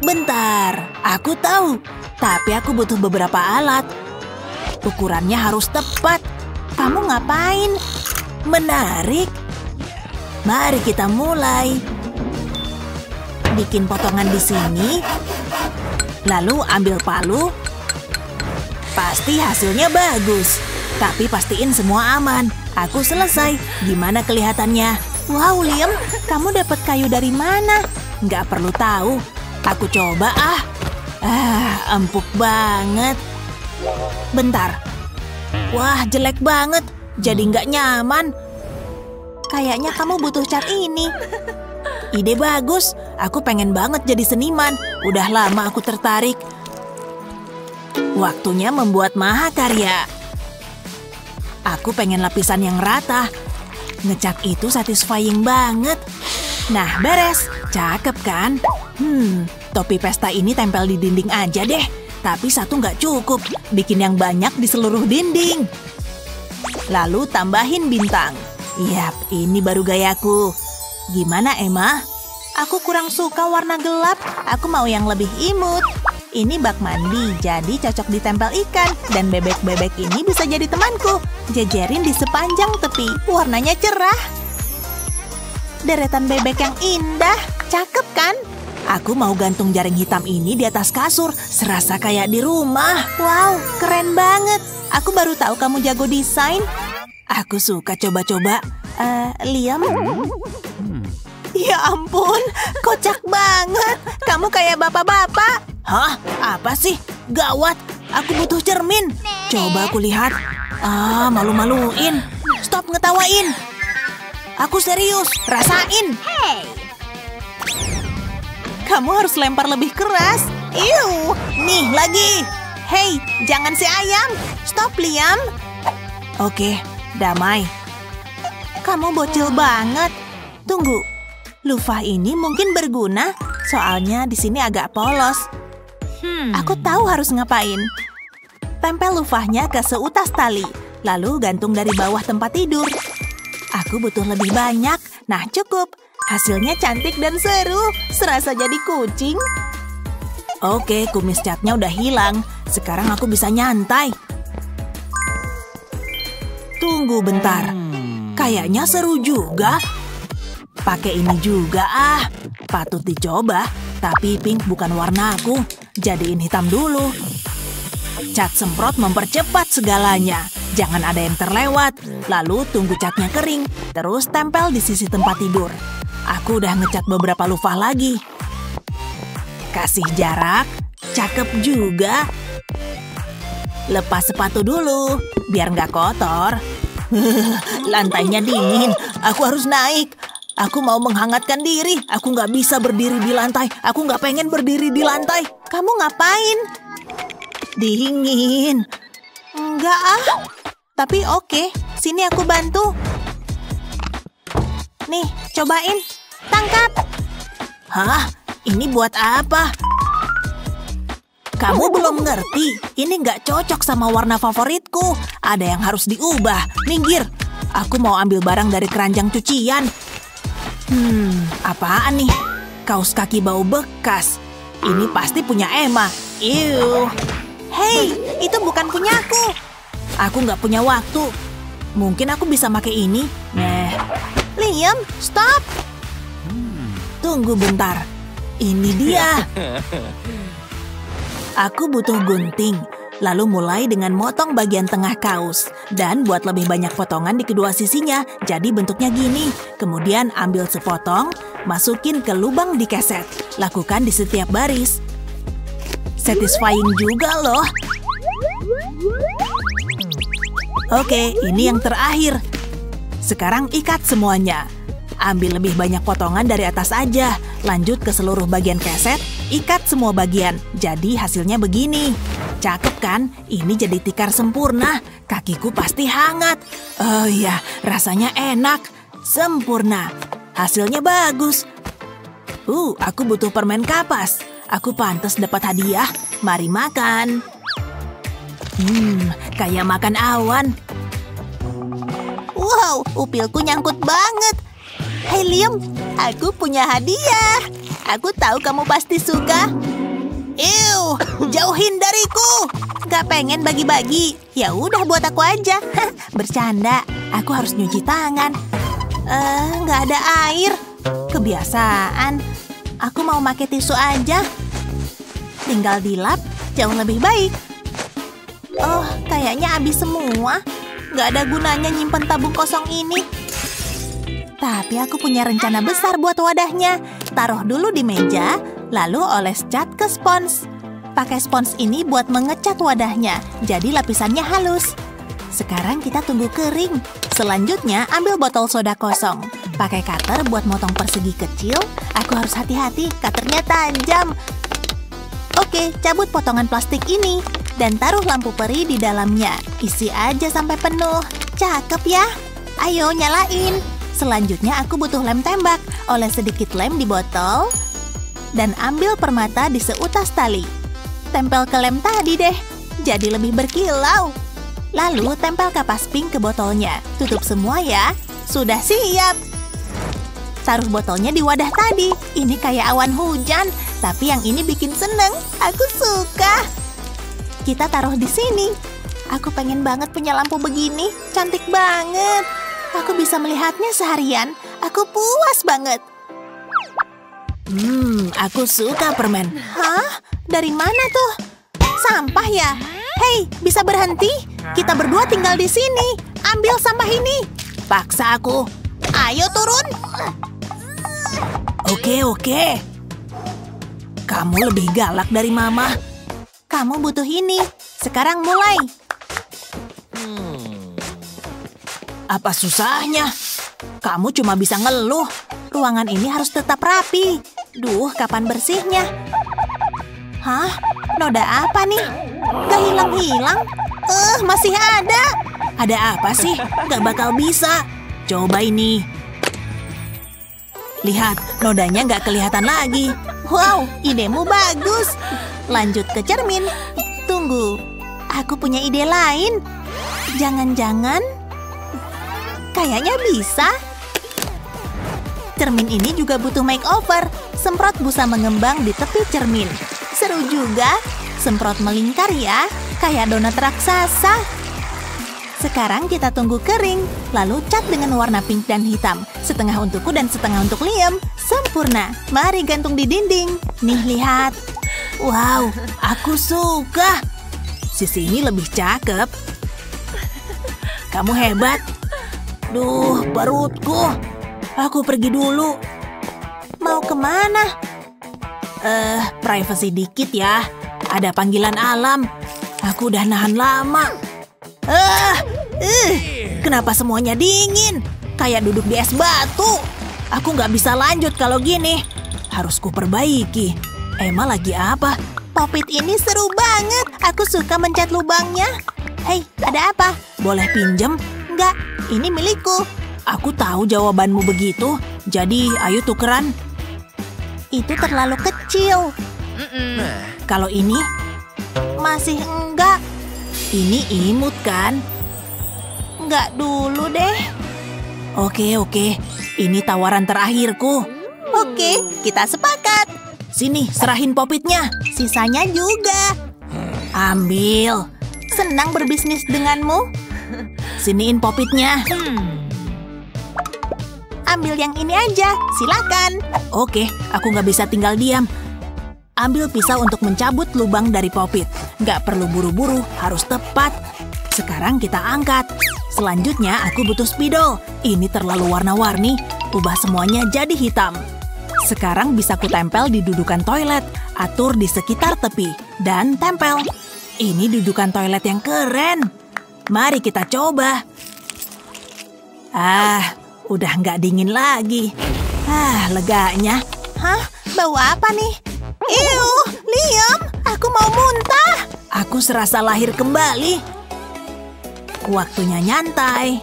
Bentar, aku tahu. Tapi aku butuh beberapa alat. Ukurannya harus tepat. Kamu ngapain? Menarik. Mari kita mulai. Bikin potongan di sini. Lalu ambil palu. Pasti hasilnya bagus. Tapi pastiin semua aman. Aku selesai. Gimana kelihatannya? Wow, Liam, kamu dapat kayu dari mana? Nggak perlu tahu. Aku coba ah. Ah, empuk banget. Bentar. Wah, jelek banget. Jadi nggak nyaman. Kayaknya kamu butuh cat ini. Ide bagus. Aku pengen banget jadi seniman. Udah lama aku tertarik. Waktunya membuat mahakarya. Aku pengen lapisan yang rata. Ngecat itu satisfying banget. Nah, beres. Cakep kan? Hmm, topi pesta ini tempel di dinding aja deh. Tapi satu nggak cukup. Bikin yang banyak di seluruh dinding. Lalu tambahin bintang. Yap, ini baru gayaku. Gimana, Emma? Aku kurang suka warna gelap. Aku mau yang lebih imut. Ini bak mandi, jadi cocok ditempel ikan. Dan bebek-bebek ini bisa jadi temanku. Jejerin di sepanjang tepi. Warnanya cerah. Deretan bebek yang indah. Cakep kan? Aku mau gantung jaring hitam ini di atas kasur. Serasa kayak di rumah. Wow, keren banget. Aku baru tahu kamu jago desain. Aku suka coba-coba. Eh, Liam? Ya ampun, kocak banget. Kamu kayak bapak-bapak. Hah? Apa sih? Gawat! Aku butuh cermin. Coba aku lihat. Ah, malu-maluin. Stop ngetawain. Aku serius. Rasain. Hey. Kamu harus lempar lebih keras. Iu, nih lagi. Hei, jangan si ayam. Stop, Liam. Oke, damai. Kamu bocil banget. Tunggu. Luvah ini mungkin berguna. Soalnya di sini agak polos. Aku tahu harus ngapain. Tempel luvahnya ke seutas tali. Lalu gantung dari bawah tempat tidur. Aku butuh lebih banyak. Nah cukup. Hasilnya cantik dan seru. Serasa jadi kucing. Oke, kumis catnya udah hilang. Sekarang aku bisa nyantai. Tunggu bentar. Kayaknya seru juga. Pakai ini juga ah. Patut dicoba. Tapi pink bukan warna aku. Jadiin hitam dulu. Cat semprot mempercepat segalanya. Jangan ada yang terlewat. Lalu tunggu catnya kering. Terus tempel di sisi tempat tidur. Aku udah ngecat beberapa luvah lagi. Kasih jarak. Cakep juga. Lepas sepatu dulu. Biar nggak kotor. Lantainya dingin. Aku harus naik. Aku mau menghangatkan diri. Aku nggak bisa berdiri di lantai. Aku nggak pengen berdiri di lantai. Kamu ngapain? Dingin. Enggak ah. Tapi oke. Sini aku bantu. Nih, cobain. Tangkap. Hah? Ini buat apa? Kamu belum ngerti. Ini nggak cocok sama warna favoritku. Ada yang harus diubah. Minggir. Aku mau ambil barang dari keranjang cucian. Hmm, apaan nih? Kaos kaki bau bekas. Ini pasti punya Emma. Ew. Hei, itu bukan punya aku. Aku nggak punya waktu. Mungkin aku bisa pakai ini. Nah, Liam, stop. Tunggu bentar. Ini dia. Aku butuh gunting. Lalu mulai dengan motong bagian tengah kaos. Dan buat lebih banyak potongan di kedua sisinya. Jadi bentuknya gini. Kemudian ambil sepotong. Masukin ke lubang di keset. Lakukan di setiap baris. Satisfying juga loh. Oke, ini yang terakhir. Sekarang ikat semuanya. Ambil lebih banyak potongan dari atas aja. Lanjut ke seluruh bagian keset. Ikat semua bagian. Jadi hasilnya begini. Cakep kan? Ini jadi tikar sempurna. Kakiku pasti hangat. Oh iya, rasanya enak. Sempurna. Hasilnya bagus. Uh, aku butuh permen kapas. Aku pantas dapat hadiah. Mari makan. Hmm, kayak makan awan. Wow, upilku nyangkut banget. Hey Liam, aku punya hadiah. Aku tahu kamu pasti suka. Ew, jauhin dariku. Gak pengen bagi-bagi. Ya udah buat aku aja. Bercanda. Aku harus nyuci tangan. Eh, nggak ada air. Kebiasaan. Aku mau pakai tisu aja. Tinggal dilap. Jauh lebih baik. Oh, kayaknya habis semua. Nggak ada gunanya nyimpen tabung kosong ini. Tapi aku punya rencana besar buat wadahnya. Taruh dulu di meja. Lalu oles cat ke spons. pakai spons ini buat mengecat wadahnya, jadi lapisannya halus. Sekarang kita tunggu kering. Selanjutnya, ambil botol soda kosong. Pakai cutter buat motong persegi kecil. Aku harus hati-hati, cutternya tajam. Oke, cabut potongan plastik ini. Dan taruh lampu peri di dalamnya. Isi aja sampai penuh. Cakep ya? Ayo, nyalain. Selanjutnya, aku butuh lem tembak. Oles sedikit lem di botol. Dan ambil permata di seutas tali. Tempel ke lem tadi deh, jadi lebih berkilau. Lalu tempel kapas pink ke botolnya. Tutup semua ya. Sudah siap. Taruh botolnya di wadah tadi. Ini kayak awan hujan, tapi yang ini bikin seneng. Aku suka. Kita taruh di sini. Aku pengen banget punya lampu begini. Cantik banget. Aku bisa melihatnya seharian. Aku puas banget. Hmm, aku suka permen. Hah? Dari mana tuh? Sampah ya? Hei, bisa berhenti? Kita berdua tinggal di sini. Ambil sampah ini. Paksa aku. Ayo turun. Oke, oke. Kamu lebih galak dari mama. Kamu butuh ini. Sekarang mulai. Apa susahnya? Kamu cuma bisa ngeluh. Ruangan ini harus tetap rapi. Duh, kapan bersihnya? Hah? Noda apa nih? Gak hilang-hilang? Eh, masih ada. Ada apa sih? Gak bakal bisa. Coba ini. Lihat, nodanya gak kelihatan lagi. Wow, idemu bagus. Lanjut ke cermin. Tunggu, aku punya ide lain. Jangan-jangan. Kayaknya bisa. Cermin ini juga butuh makeover. Semprot busa mengembang di tepi cermin. Seru juga. Semprot melingkar ya. Kayak donat raksasa. Sekarang kita tunggu kering. Lalu cat dengan warna pink dan hitam. Setengah untukku dan setengah untuk Liam. Sempurna. Mari gantung di dinding. Nih, lihat. Wow, aku suka. Sisi ini lebih cakep. Kamu hebat. Duh, perutku. Aku pergi dulu. Mau kemana? Eh, privacy dikit ya. Ada panggilan alam. Aku udah nahan lama. Eh, eh, kenapa semuanya dingin? Kayak duduk di es batu. Aku nggak bisa lanjut kalau gini. Harus kuperbaiki. Emma lagi apa? Popit ini seru banget. Aku suka mencet lubangnya. Hei, ada apa? Boleh pinjem? Nggak, ini milikku. Aku tahu jawabanmu begitu, jadi ayo tukeran. Itu terlalu kecil. Mm-mm. Kalau ini? Masih enggak. Ini imut kan? Enggak dulu deh. Oke, oke. Ini tawaran terakhirku. Oke, kita sepakat. Sini, serahin popitnya. Sisanya juga. Ambil. Senang berbisnis denganmu? Siniin popitnya. Hmm. Ambil yang ini aja, silakan. Oke, aku nggak bisa tinggal diam. Ambil pisau untuk mencabut lubang dari popit. Nggak perlu buru-buru, harus tepat. Sekarang kita angkat. Selanjutnya, aku butuh spidol. Ini terlalu warna-warni. Ubah semuanya jadi hitam. Sekarang bisa kutempel di dudukan toilet. Atur di sekitar tepi. Dan tempel. Ini dudukan toilet yang keren. Mari kita coba. Ah... Udah nggak dingin lagi. Ah, leganya. Hah? Bau apa nih? Iu, Liam, aku mau muntah. Aku serasa lahir kembali. Waktunya nyantai.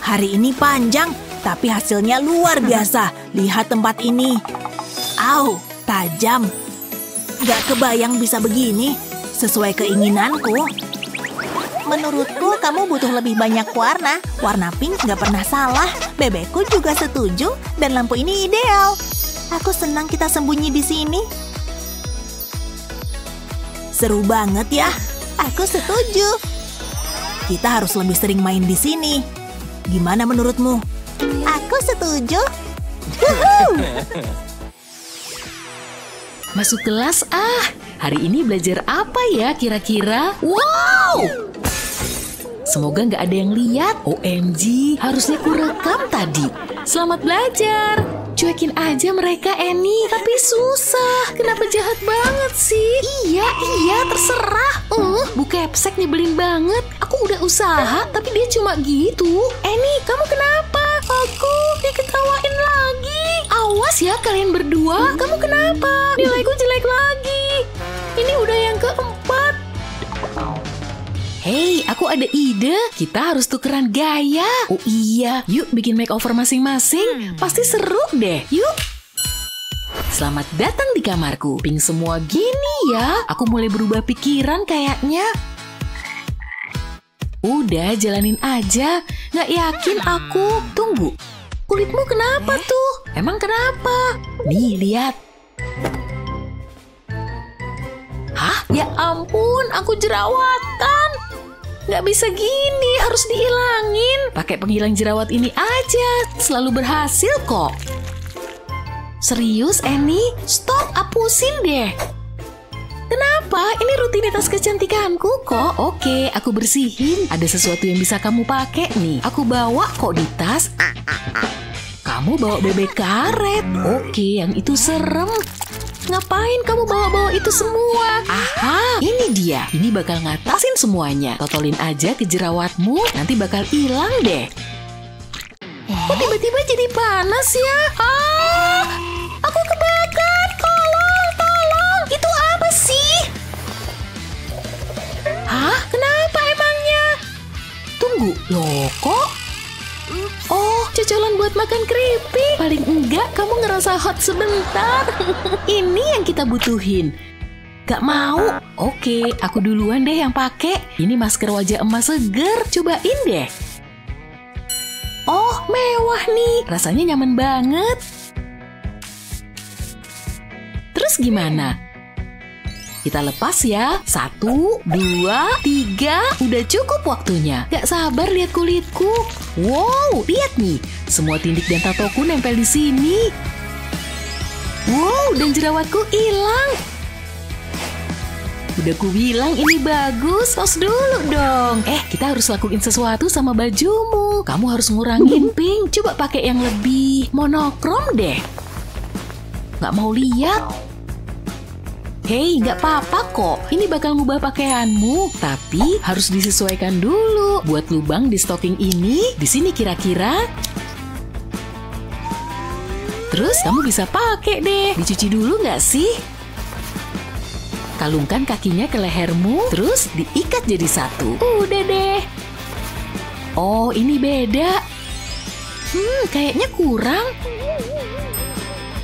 Hari ini panjang, tapi hasilnya luar biasa. Lihat tempat ini. Au, tajam. Nggak kebayang bisa begini. Sesuai keinginanku. Menurutku, kamu butuh lebih banyak warna. Warna pink nggak pernah salah. Bebekku juga setuju. Dan lampu ini ideal. Aku senang kita sembunyi di sini. Seru banget ya. Aku setuju. Kita harus lebih sering main di sini. Gimana menurutmu? Aku setuju. Wuhu! Masuk kelas ah. Hari ini belajar apa ya kira-kira? Wow! Semoga nggak ada yang lihat. O M G, harusnya kurekam tadi. Selamat belajar. Cuekin aja mereka, Annie. Tapi susah. Kenapa jahat banget sih? Iya, iya, terserah. Uh, Bu Kepsek nyebelin banget. Aku udah usaha, tapi dia cuma gitu. Annie, kamu kenapa? Aku diketawain lagi. Awas ya kalian berdua. Kamu kenapa? Nilaiku jelek lagi. Ini udah yang keempat. Hei, aku ada ide. Kita harus tukeran gaya. Oh iya, yuk bikin makeover masing-masing. Pasti seru deh. Yuk. Selamat datang di kamarku. Pink semua gini ya. Aku mulai berubah pikiran kayaknya. Udah, jalanin aja. Nggak yakin aku. Tunggu. Kulitmu kenapa tuh? Emang kenapa? Nih, lihat. Hah? Ya ampun, aku jerawatan. Nggak bisa gini, harus dihilangin. Pakai penghilang jerawat ini aja. Selalu berhasil kok. Serius, Annie? Stop, hapusin deh. Kenapa? Ini rutinitas kecantikanku kok. Oke, aku bersihin. Ada sesuatu yang bisa kamu pakai nih. Aku bawa kok di tas. Kamu bawa bebek karet. Oke, yang itu serem. Ngapain kamu bawa-bawa itu semua? Aha, ini dia. Ini bakal ngatasin semuanya. Totolin aja ke jerawatmu. Nanti bakal hilang deh. Kok tiba-tiba jadi panas ya? Ah, aku kebakar. Tolong, tolong. Itu apa sih? Hah? Kenapa emangnya? Tunggu, loh kok? Oh, cocolan buat makan keripik. Paling enggak kamu ngerasa hot sebentar. Ini yang kita butuhin. Gak mau? Oke, aku duluan deh yang pakai. Ini masker wajah emas seger. Cobain deh. Oh, mewah nih. Rasanya nyaman banget. Terus gimana? Kita lepas ya. Satu, dua, tiga. Udah cukup waktunya. Gak sabar lihat kulitku. Wow, lihat nih. Semua tindik dan tatoku nempel di sini. Wow, dan jerawatku hilang. Udah ku bilang ini bagus. Tos dulu dong. Eh, kita harus lakuin sesuatu sama bajumu. Kamu harus ngurangin pink. Coba pakai yang lebih monokrom deh. Gak mau lihat. Hei, gak apa-apa kok. Ini bakal ngubah pakaianmu. Tapi harus disesuaikan dulu. Buat lubang di stocking ini, di sini kira-kira. Terus kamu bisa pakai deh. Dicuci dulu gak sih? Kalungkan kakinya ke lehermu, terus diikat jadi satu. Udah deh. Oh, ini beda. Hmm, kayaknya kurang.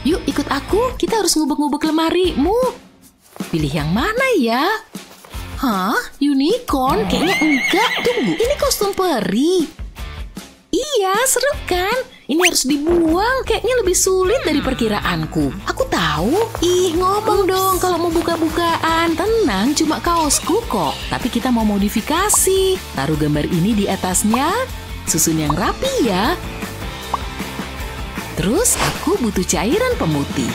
Yuk ikut aku, kita harus ngubek-ngubek lemarimu. Pilih yang mana ya? Hah? Unicorn? Kayaknya enggak. Tunggu, ini kostum peri. Iya, seru kan? Ini harus dibuang. Kayaknya lebih sulit dari perkiraanku. Aku tahu. Ih, ngomong dong kalau mau buka-bukaan. Tenang, cuma kaosku kok. Tapi kita mau modifikasi. Taruh gambar ini di atasnya. Susun yang rapi ya. Terus aku butuh cairan pemutih.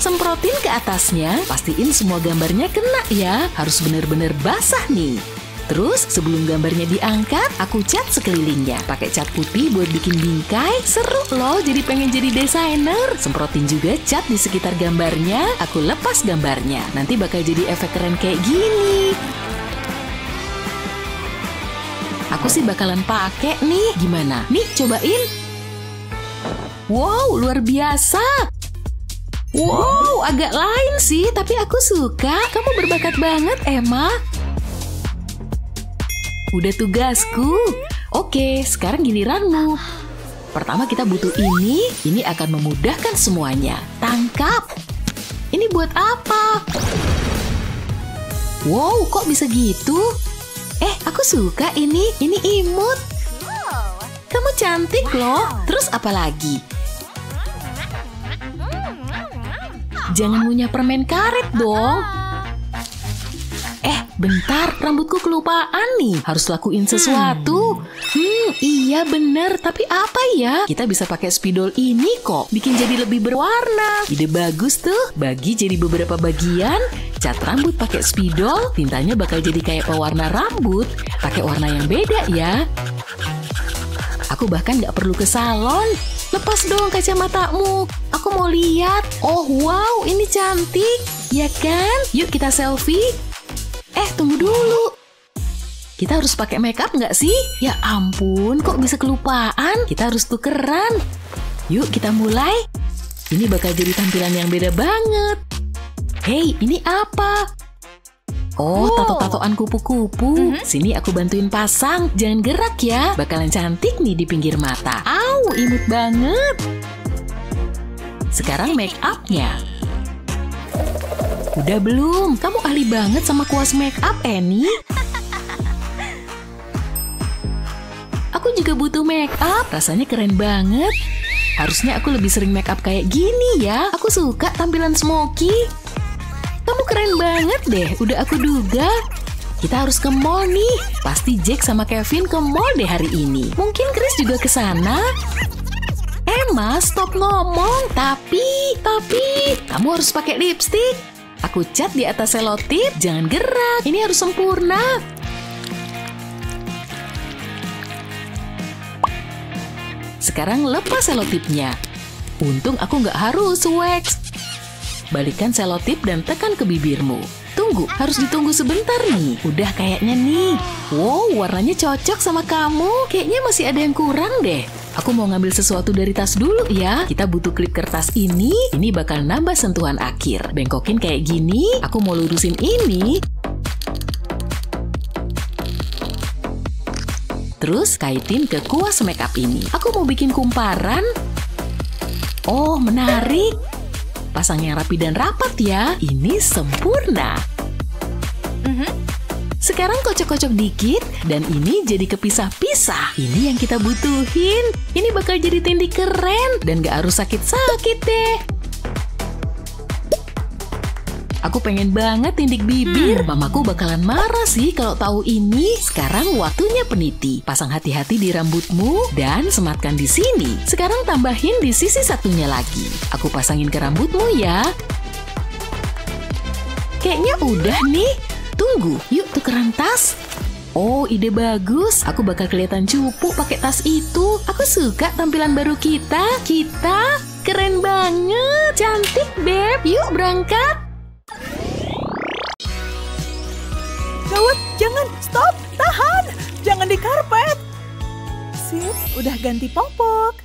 Semprotin ke atasnya, pastiin semua gambarnya kena ya. Harus bener-bener basah nih. Terus sebelum gambarnya diangkat, aku cat sekelilingnya. Pakai cat putih buat bikin bingkai. Seru loh, jadi pengen jadi desainer. Semprotin juga cat di sekitar gambarnya. Aku lepas gambarnya. Nanti bakal jadi efek keren kayak gini. Aku sih bakalan pakai nih. Gimana? Nih, cobain. Wow, luar biasa. Wow, agak lain sih, tapi aku suka. Kamu berbakat banget, Emma. Udah tugasku. Oke, sekarang giliranmu. Pertama kita butuh ini. Ini akan memudahkan semuanya. Tangkap. Ini buat apa? Wow, kok bisa gitu? Eh, aku suka ini. Ini imut. Kamu cantik loh. Terus apa lagi? Jangan punya permen karet dong. Eh, bentar, rambutku kelupaan nih. Harus lakuin sesuatu. Hmm, iya bener. Tapi apa ya? Kita bisa pakai spidol ini kok. Bikin jadi lebih berwarna. Ide bagus tuh. Bagi jadi beberapa bagian. Cat rambut pakai spidol. Tintanya bakal jadi kayak pewarna rambut. Pakai warna yang beda ya. Aku bahkan gak perlu ke salon. Lepas dong kacamatamu, aku mau lihat. Oh wow, ini cantik, ya kan? Yuk kita selfie. Eh, tunggu dulu. Kita harus pakai makeup nggak sih? Ya ampun, kok bisa kelupaan? Kita harus tukeran. Yuk kita mulai. Ini bakal jadi tampilan yang beda banget. Hey, ini apa? Oh, wow. Tato-tatoan kupu-kupu. Mm-hmm. Sini aku bantuin pasang. Jangan gerak ya, bakalan cantik nih di pinggir mata. Au, imut banget. Sekarang make up-nya. Udah belum? Kamu ahli banget sama kuas make up, Annie. Aku juga butuh make up, rasanya keren banget. Harusnya aku lebih sering make up kayak gini ya. Aku suka tampilan Smoky. Kamu keren banget deh, udah aku duga. Kita harus ke mall nih. Pasti Jack sama Kevin ke mall deh hari ini. Mungkin Chris juga ke sana. Emma, stop ngomong. Tapi, tapi, kamu harus pakai lipstick. Aku cat di atas selotip, jangan gerak. Ini harus sempurna. Sekarang lepas selotipnya. Untung aku nggak harus wax. Balikan selotip dan tekan ke bibirmu. Tunggu, harus ditunggu sebentar nih. Udah kayaknya nih. Wow, warnanya cocok sama kamu. Kayaknya masih ada yang kurang deh. Aku mau ngambil sesuatu dari tas dulu ya. Kita butuh klip kertas ini. Ini bakal nambah sentuhan akhir. Bengkokin kayak gini. Aku mau lurusin ini. Terus kaitin ke kuas makeup ini. Aku mau bikin kumparan. Oh, menarik. Pasang yang rapi dan rapat ya. Ini sempurna. Mm-hmm. Sekarang kocok-kocok dikit. Dan ini jadi kepisah-pisah. Ini yang kita butuhin. Ini bakal jadi tindih keren. Dan gak harus sakit-sakit deh. Aku pengen banget tindik bibir. Hmm. Mamaku bakalan marah sih kalau tahu ini. Sekarang waktunya peniti. Pasang hati-hati di rambutmu dan sematkan di sini. Sekarang tambahin di sisi satunya lagi. Aku pasangin ke rambutmu ya. Kayaknya udah nih. Tunggu, yuk tukeran tas. Oh, ide bagus. Aku bakal kelihatan cupu pakai tas itu. Aku suka tampilan baru kita. Kita keren banget. Cantik, Beb. Yuk berangkat. Gawat, jangan, stop, tahan, jangan di karpet. Sip, udah ganti popok.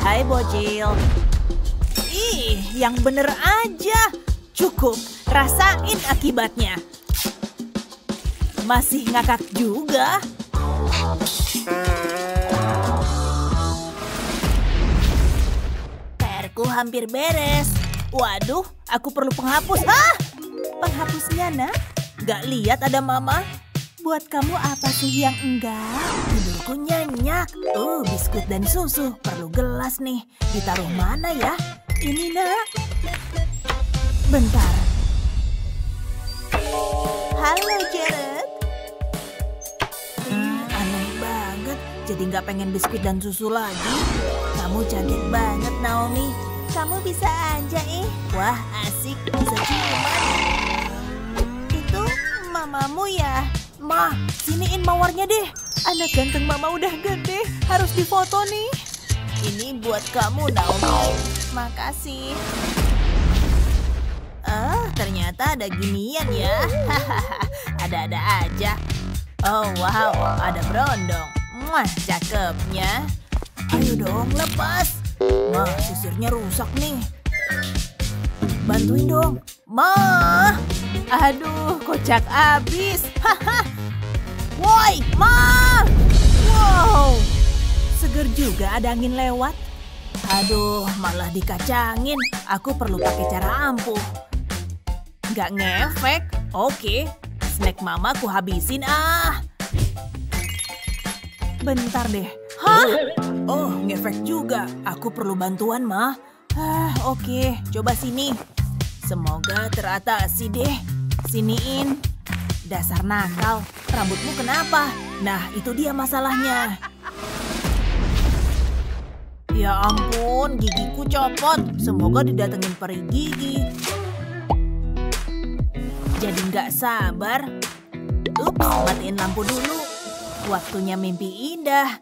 Hai, bocil. Ih, yang bener aja. Cukup, rasain akibatnya. Masih ngakak juga. P R-ku hampir beres. Waduh, aku perlu penghapus. Hah? Penghapusnya, nak? Gak lihat ada mama? Buat kamu apa sih yang enggak? Tidurku nyenyak. Oh, biskuit dan susu. Perlu gelas nih. Ditaruh mana ya? Ini, nak. Bentar. Halo, Jared. Hmm, aneh banget. Jadi gak pengen biskuit dan susu lagi. Kamu cantik banget, Naomi. Kamu bisa aja, eh. Wah, asik. Bisa ciuman. Mamamu ya? Ma, siniin mawarnya deh. Anak ganteng mama udah gede. Harus difoto nih. Ini buat kamu, Naomi. Makasih. Ah, ternyata ada ginian ya. Ada-ada aja. Oh, wow. Ada berondong. Wah, cakepnya. Ayo dong, lepas. Ma, sisirnya rusak nih. Bantuin dong. Ma! Aduh, kocak abis. Haha. Woi, Ma! Wow. Seger juga ada angin lewat. Aduh, malah dikacangin. Aku perlu pakai cara ampuh. Nggak ngefek. Oke. Snack mama ku habisin, ah. Bentar deh. Hah? Oh, ngefek juga. Aku perlu bantuan, Ma. Ah, oke. Coba sini. Semoga teratasi deh. Siniin. Dasar nakal. Rambutmu kenapa? Nah, itu dia masalahnya. Ya ampun, gigiku copot. Semoga didatengin peri gigi. Jadi nggak sabar. Ups, matiin lampu dulu. Waktunya mimpi indah.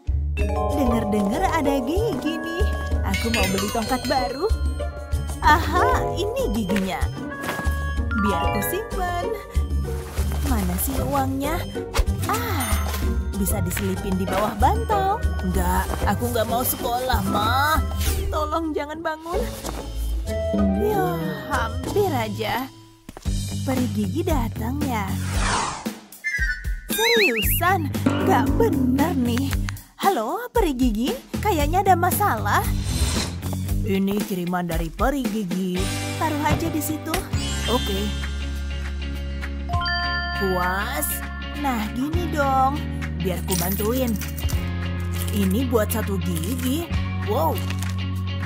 Dengar-dengar ada gigi nih. Aku mau beli tongkat baru. Aha, ini giginya. Biar aku simpan. Mana sih uangnya? Ah, bisa diselipin di bawah bantal. Enggak, aku nggak mau sekolah, Ma. Tolong jangan bangun. Yuh, hampir aja. Peri gigi datang ya. Seriusan, nggak benar nih. Halo, peri gigi. Kayaknya ada masalah. Ini kiriman dari peri gigi. Taruh aja di situ. Oke. Okay. Puas. Nah, gini dong. Biar ku bantuin. Ini buat satu gigi. Wow.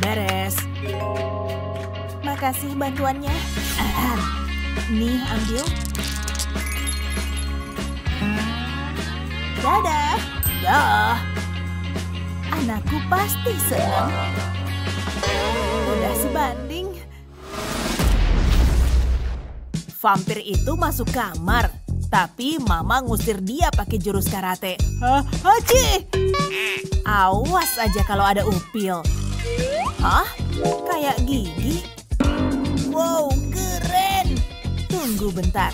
Beres. Makasih bantuannya. Aha. Nih, ambil. Dadah. Dah. Anakku pasti senang. Udah sebanding. Vampir itu masuk kamar, tapi Mama ngusir dia pakai jurus karate. Hah, Haji! Awas aja kalau ada upil. Hah? Kayak gigi? Wow, keren! Tunggu bentar,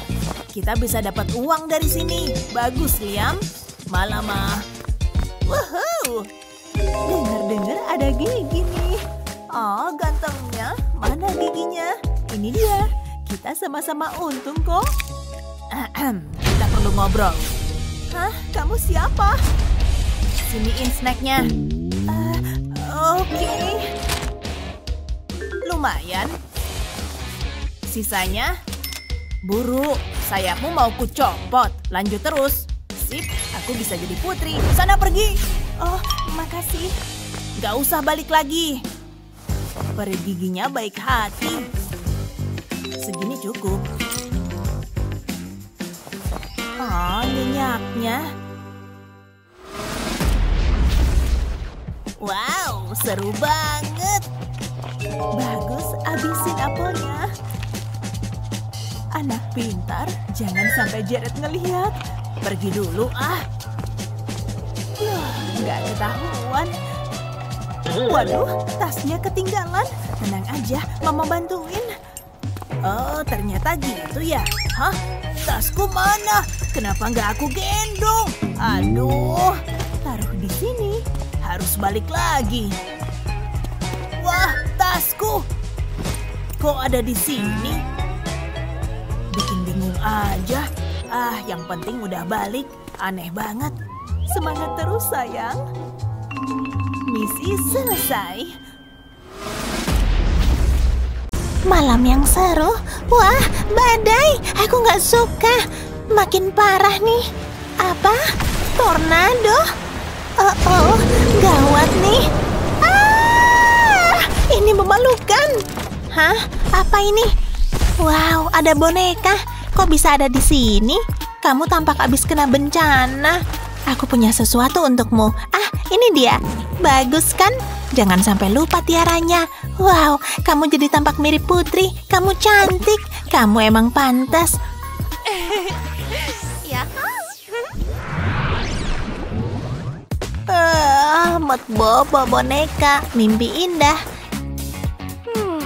kita bisa dapat uang dari sini. Bagus, Liam. Malamah. Woohoo! Dengar-dengar ada gigi nih. Oh, gantengnya. Mana giginya? Ini dia. Kita sama-sama untung kok. Kita perlu ngobrol. Hah? Kamu siapa? Siniin snacknya. Uh, Oke. Okay. Lumayan. Sisanya? Buru, sayapmu mau ku copot. Lanjut terus. Sip, aku bisa jadi putri. Sana pergi. Oh, makasih. Gak usah balik lagi. Peri giginya baik hati. Segini cukup. Oh, nyenyaknya. Wow, seru banget. Bagus, abisin apelnya. Anak pintar, jangan sampai Jared ngelihat. Pergi dulu, ah. Yuh, nggak ketahuan. Waduh, tasnya ketinggalan. Tenang aja, Mama bantuin. Oh, ternyata gitu ya. Hah? Tasku mana? Kenapa nggak aku gendong? Aduh, taruh di sini. Harus balik lagi. Wah, tasku. Kok ada di sini? Bikin bingung aja. Ah, yang penting udah balik. Aneh banget. Semangat terus, sayang. Misi selesai. Malam yang seru. Wah, badai. Aku nggak suka. Makin parah nih. Apa? Tornado? Oh-oh, gawat nih. Ah, ini memalukan. Hah? Apa ini? Wow, ada boneka. Kok bisa ada di sini? Kamu tampak habis kena bencana. Aku punya sesuatu untukmu. Ah, ini dia. Bagus kan? Jangan sampai lupa tiaranya. Wow, kamu jadi tampak mirip putri. Kamu cantik. Kamu emang pantas. Ah, mat bobo boneka. Mimpi indah. Hmm.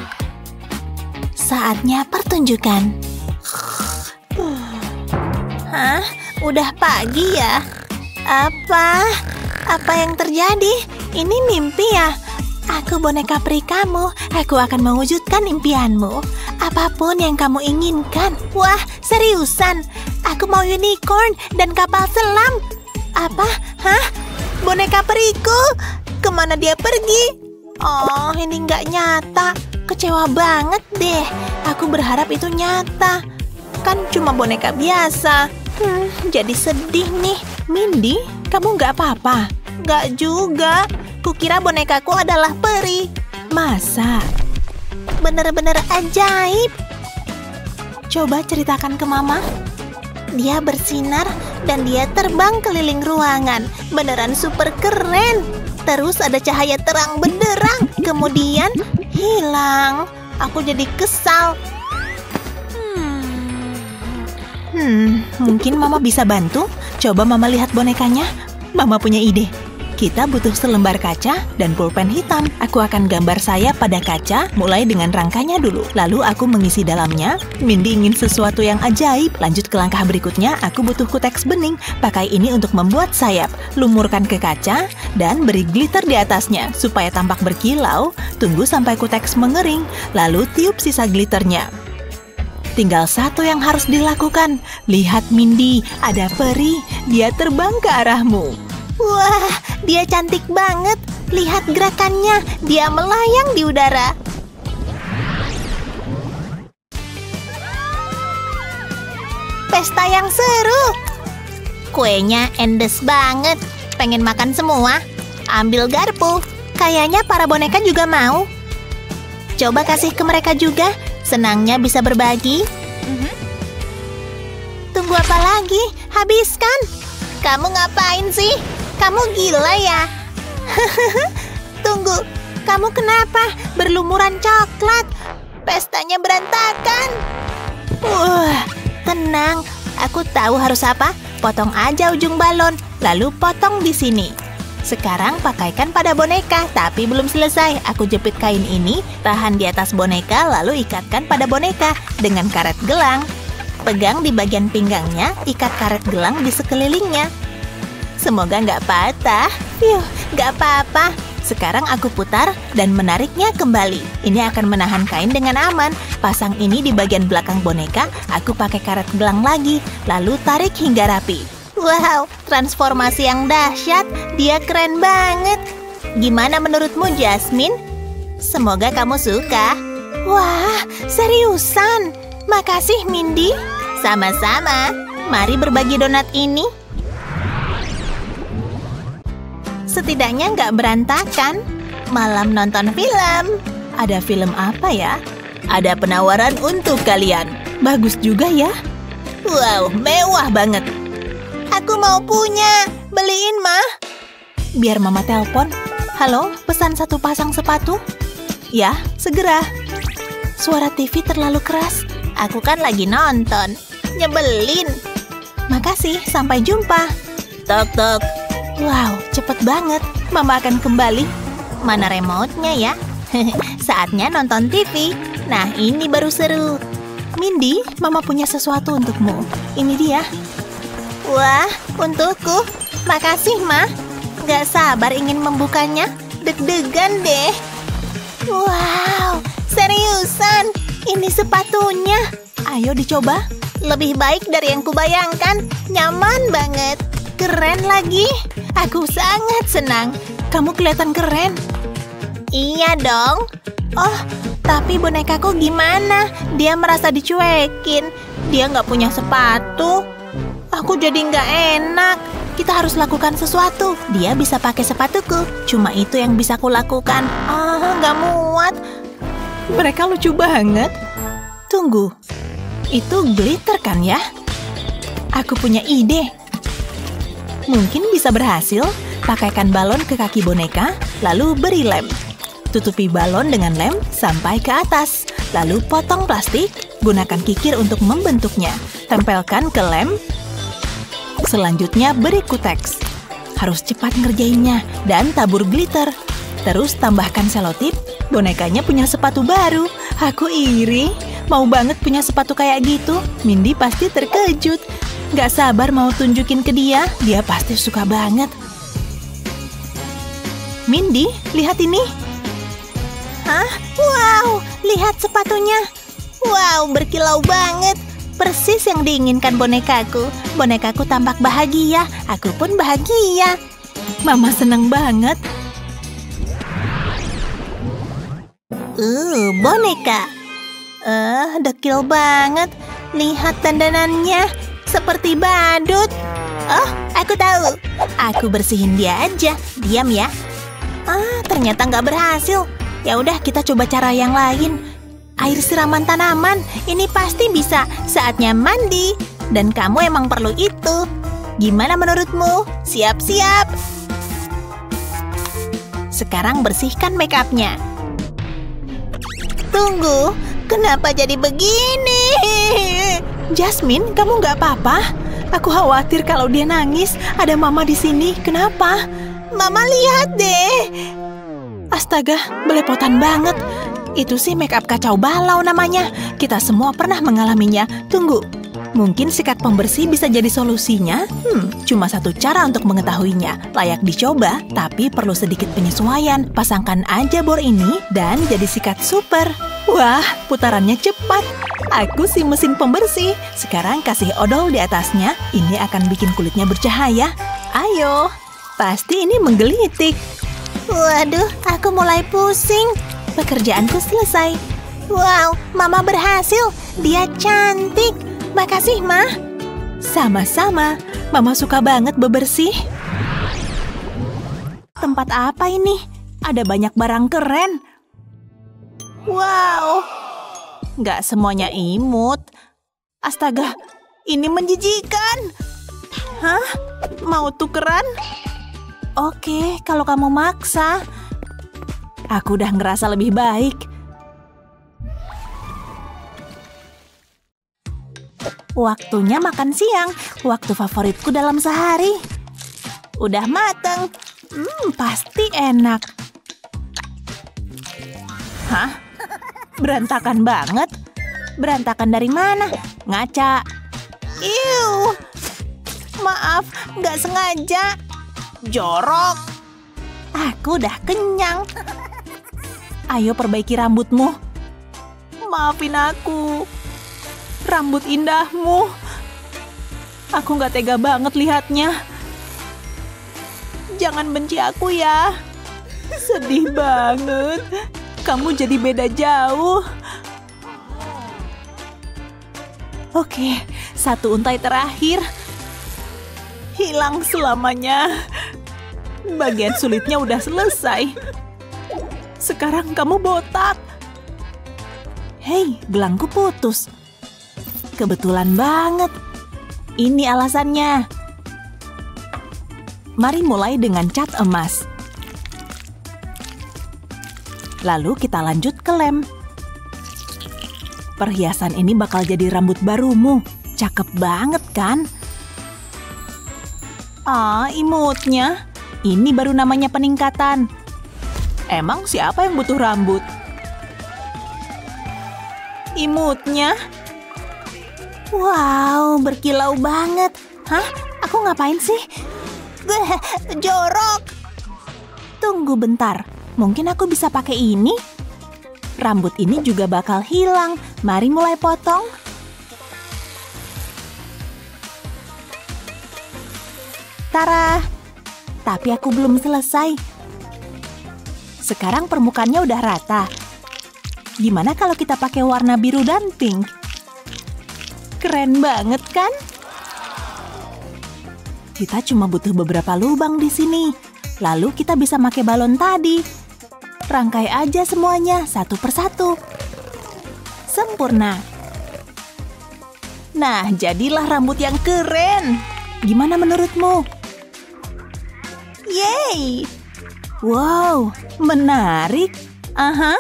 Saatnya pertunjukan. Hah? Udah pagi ya? Apa? Apa yang terjadi? Ini mimpi ya? Aku boneka peri kamu. Aku akan mewujudkan impianmu. Apapun yang kamu inginkan. Wah, seriusan. Aku mau unicorn dan kapal selam. Apa? Hah? Boneka periku? Kemana dia pergi? Oh, ini nggak nyata. Kecewa banget deh. Aku berharap itu nyata. Kan cuma boneka biasa. Hmm, jadi sedih nih. Mindy, kamu nggak apa-apa? Nggak juga. Kukira bonekaku adalah peri. Masa? Bener-bener ajaib. Coba ceritakan ke Mama. Dia bersinar dan dia terbang keliling ruangan. Beneran super keren. Terus ada cahaya terang benderang. Kemudian hilang. Aku jadi kesal. Hmm, mungkin Mama bisa bantu. Coba Mama lihat bonekanya. Mama punya ide. Kita butuh selembar kaca dan pulpen hitam. Aku akan gambar sayap pada kaca, mulai dengan rangkanya dulu. Lalu aku mengisi dalamnya. Mindy ingin sesuatu yang ajaib. Lanjut ke langkah berikutnya, aku butuh kuteks bening. Pakai ini untuk membuat sayap. Lumurkan ke kaca dan beri glitter di atasnya supaya tampak berkilau. Tunggu sampai kuteks mengering, lalu tiup sisa glitternya. Tinggal satu yang harus dilakukan. Lihat Mindy, ada peri. Dia terbang ke arahmu. Wah, dia cantik banget. Lihat gerakannya, dia melayang di udara. Pesta yang seru. Kuenya endes banget. Pengen makan semua. Ambil garpu. Kayaknya para boneka juga mau. Coba kasih ke mereka juga. Senangnya bisa berbagi. Tunggu apa lagi? Habiskan. Kamu ngapain sih? Kamu gila ya? Tunggu, kamu kenapa? Berlumuran coklat. Pestanya berantakan. Wah, tenang. Aku tahu harus apa. Potong aja ujung balon, lalu potong di sini. Sekarang pakaikan pada boneka, tapi belum selesai. Aku jepit kain ini, tahan di atas boneka, lalu ikatkan pada boneka dengan karet gelang. Pegang di bagian pinggangnya, ikat karet gelang di sekelilingnya. Semoga nggak patah. Yuh, nggak apa-apa. Sekarang aku putar dan menariknya kembali. Ini akan menahan kain dengan aman. Pasang ini di bagian belakang boneka. Aku pakai karet gelang lagi, lalu tarik hingga rapi. Wow, transformasi yang dahsyat. Dia keren banget. Gimana menurutmu, Jasmine? Semoga kamu suka. Wah, seriusan. Makasih, Mindy. Sama-sama. Mari berbagi donat ini. Setidaknya nggak berantakan. Malam nonton film. Ada film apa ya? Ada penawaran untuk kalian. Bagus juga ya. Wow, mewah banget. Aku mau punya. Beliin, Mah. Biar Mama telpon. Halo, pesan satu pasang sepatu? Ya, segera. Suara T V terlalu keras. Aku kan lagi nonton. Nyebelin. Makasih, sampai jumpa. Tok-tok. Wow, cepet banget. Mama akan kembali. Mana remote-nya ya? Saatnya nonton T V. Nah, ini baru seru. Mindy, Mama punya sesuatu untukmu. Ini dia. Wah, untukku. Makasih, Ma. Gak sabar ingin membukanya. Deg-degan deh. Wow, seriusan. Ini sepatunya. Ayo dicoba. Lebih baik dari yang kubayangkan. Nyaman banget. Keren lagi. Aku sangat senang. Kamu kelihatan keren. Iya dong. Oh, tapi bonekaku gimana? Dia merasa dicuekin. Dia nggak punya sepatu. Aku jadi nggak enak. Kita harus lakukan sesuatu. Dia bisa pakai sepatuku. Cuma itu yang bisa aku lakukan. Ah, nggak muat. Mereka lucu banget. Tunggu. Itu glitter kan ya? Aku punya ide. Mungkin bisa berhasil. Pakaikan balon ke kaki boneka, lalu beri lem. Tutupi balon dengan lem sampai ke atas. Lalu potong plastik, gunakan kikir untuk membentuknya. Tempelkan ke lem. Selanjutnya beri kuteks. Harus cepat ngerjainnya dan tabur glitter. Terus tambahkan selotip. Bonekanya punya sepatu baru. Aku iri. Mau banget punya sepatu kayak gitu. Mindy pasti terkejut. Gak sabar mau tunjukin ke dia. Dia pasti suka banget. Mindy, lihat ini. Hah? Wow, lihat sepatunya. Wow, berkilau banget. Persis yang diinginkan bonekaku. Bonekaku tampak bahagia. Aku pun bahagia. Mama seneng banget. Uh, boneka. Eh, uh, dekil banget. Lihat dandanannya. Seperti badut. Oh, aku tahu. Aku bersihin dia aja. Diam ya. Ah, ternyata nggak berhasil. Ya udah, kita coba cara yang lain. Air siraman tanaman. Ini pasti bisa. Saatnya mandi. Dan kamu emang perlu itu. Gimana menurutmu? Siap-siap. Sekarang bersihkan makeupnya. Tunggu. Kenapa jadi begini? Jasmine, kamu nggak apa-apa? Aku khawatir kalau dia nangis. Ada Mama di sini. Kenapa? Mama lihat deh. Astaga, belepotan banget. Itu sih make up kacau balau namanya. Kita semua pernah mengalaminya. Tunggu, mungkin sikat pembersih bisa jadi solusinya? Hmm, cuma satu cara untuk mengetahuinya. Layak dicoba, tapi perlu sedikit penyesuaian. Pasangkan aja bor ini dan jadi sikat super. Wah, putarannya cepat. Aku si mesin pembersih. Sekarang kasih odol di atasnya. Ini akan bikin kulitnya bercahaya. Ayo. Pasti ini menggelitik. Waduh, aku mulai pusing. Pekerjaanku selesai. Wow, Mama berhasil. Dia cantik. Makasih, Ma. Sama-sama. Mama suka banget bebersih. Tempat apa ini? Ada banyak barang keren. Wow. Nggak semuanya imut. Astaga, ini menjijikan. Hah? Mau tukeran? Oke, kalau kamu maksa. Aku udah ngerasa lebih baik. Waktunya makan siang. Waktu favoritku dalam sehari. Udah mateng. Hmm, pasti enak. Hah? Berantakan banget. Berantakan dari mana? Ngaca. Iuh. Maaf, nggak sengaja. Jorok. Aku udah kenyang. Ayo perbaiki rambutmu. Maafin aku. Rambut indahmu. Aku nggak tega banget lihatnya. Jangan benci aku ya. Sedih banget. Kamu jadi beda jauh. Oke, satu untai terakhir. Hilang selamanya. Bagian sulitnya udah selesai. Sekarang kamu botak. Hei, gelangku putus. Kebetulan banget. Ini alasannya. Mari mulai dengan cat emas. Lalu kita lanjut ke lem. Perhiasan ini bakal jadi rambut barumu. Cakep banget kan? Ah, imutnya. Ini baru namanya peningkatan. Emang siapa yang butuh rambut? Imutnya. Wow, berkilau banget. Hah? Aku ngapain sih? Jorok. Tunggu bentar. Mungkin aku bisa pakai ini. Rambut ini juga bakal hilang. Mari mulai potong. Tara, tapi aku belum selesai. Sekarang permukaannya udah rata. Gimana kalau kita pakai warna biru dan pink? Keren banget kan? Kita cuma butuh beberapa lubang di sini. Lalu kita bisa pakai balon tadi. Rangkai aja semuanya satu persatu. Sempurna. Nah, jadilah rambut yang keren. Gimana menurutmu? Yeay! Wow, menarik. Aha.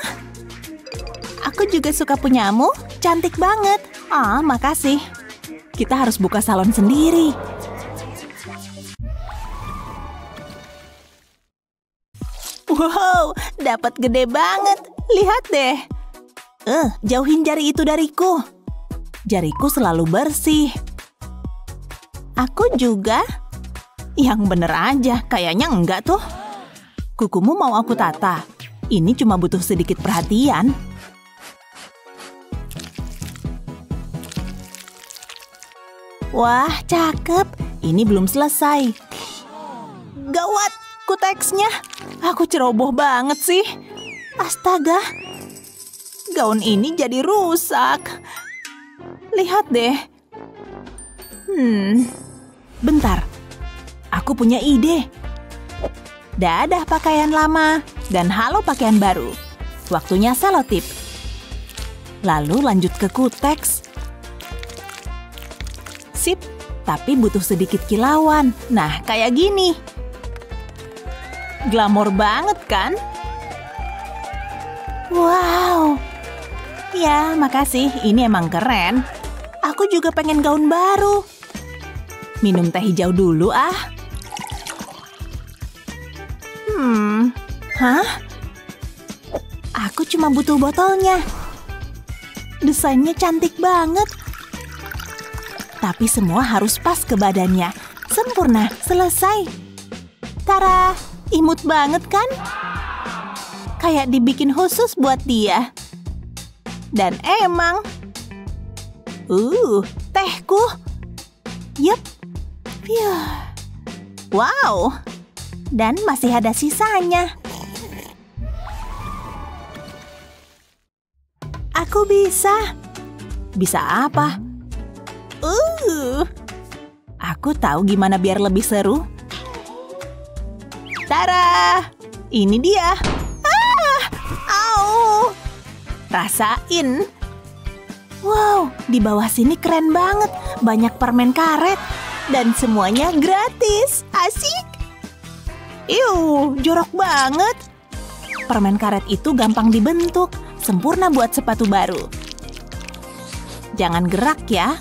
Aku juga suka punyamu. Cantik banget. Ah, makasih. Kita harus buka salon sendiri. Wow, dapat gede banget. Lihat deh. Eh, jauhin jari itu dariku. Jariku selalu bersih. Aku juga. Yang bener aja, kayaknya enggak tuh. Kukumu mau aku tata. Ini cuma butuh sedikit perhatian. Wah, cakep. Ini belum selesai. Gawat, kuteksnya. Aku ceroboh banget sih. Astaga. Gaun ini jadi rusak. Lihat deh. Hmm, bentar. Aku punya ide. Dadah pakaian lama dan halo pakaian baru. Waktunya selotip. Lalu lanjut ke kuteks. Sip, tapi butuh sedikit kilauan. Nah, kayak gini. Glamor banget kan? Wow. Ya, makasih. Ini emang keren. Aku juga pengen gaun baru. Minum teh hijau dulu ah. Hmm, hah? Aku cuma butuh botolnya. Desainnya cantik banget. Tapi semua harus pas ke badannya. Sempurna, selesai. Tara, imut banget kan? Kayak dibikin khusus buat dia. Dan emang... Uh, tehku. Yep. Wow. Dan masih ada sisanya. Aku bisa. Bisa apa? Uh. Aku tahu gimana biar lebih seru. Tara, ini dia. Ah! Au! Rasain. Wow, di bawah sini keren banget. Banyak permen karet. Dan semuanya gratis. Asik. Iuh, jorok banget. Permen karet itu gampang dibentuk. Sempurna buat sepatu baru. Jangan gerak ya.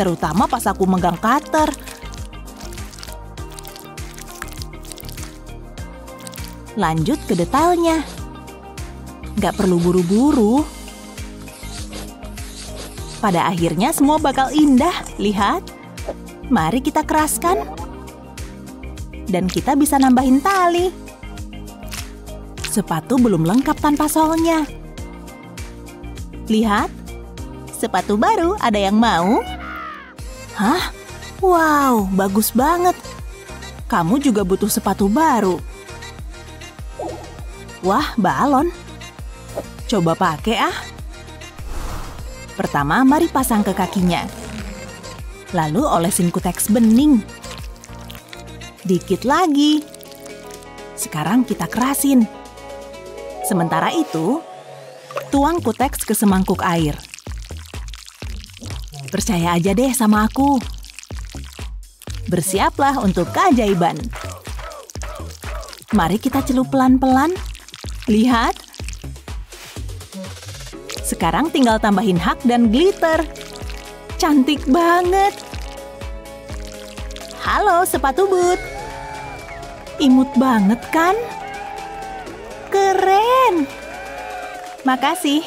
Terutama pas aku megang cutter. Lanjut ke detailnya. Gak perlu buru-buru. Pada akhirnya semua bakal indah, lihat. Mari kita keraskan. Dan kita bisa nambahin tali. Sepatu belum lengkap tanpa solnya. Lihat. Sepatu baru, ada yang mau? Hah? Wow, bagus banget. Kamu juga butuh sepatu baru. Wah, balon. Coba pakai ah. Pertama, mari pasang ke kakinya. Lalu olesin kuteks bening. Dikit lagi. Sekarang kita kerasin. Sementara itu, tuang kuteks ke semangkuk air. Percaya aja deh sama aku. Bersiaplah untuk keajaiban. Mari kita celup pelan-pelan. Lihat. Sekarang tinggal tambahin hak dan glitter. Cantik banget. Halo, sepatu boot. Imut banget kan? Keren. Makasih.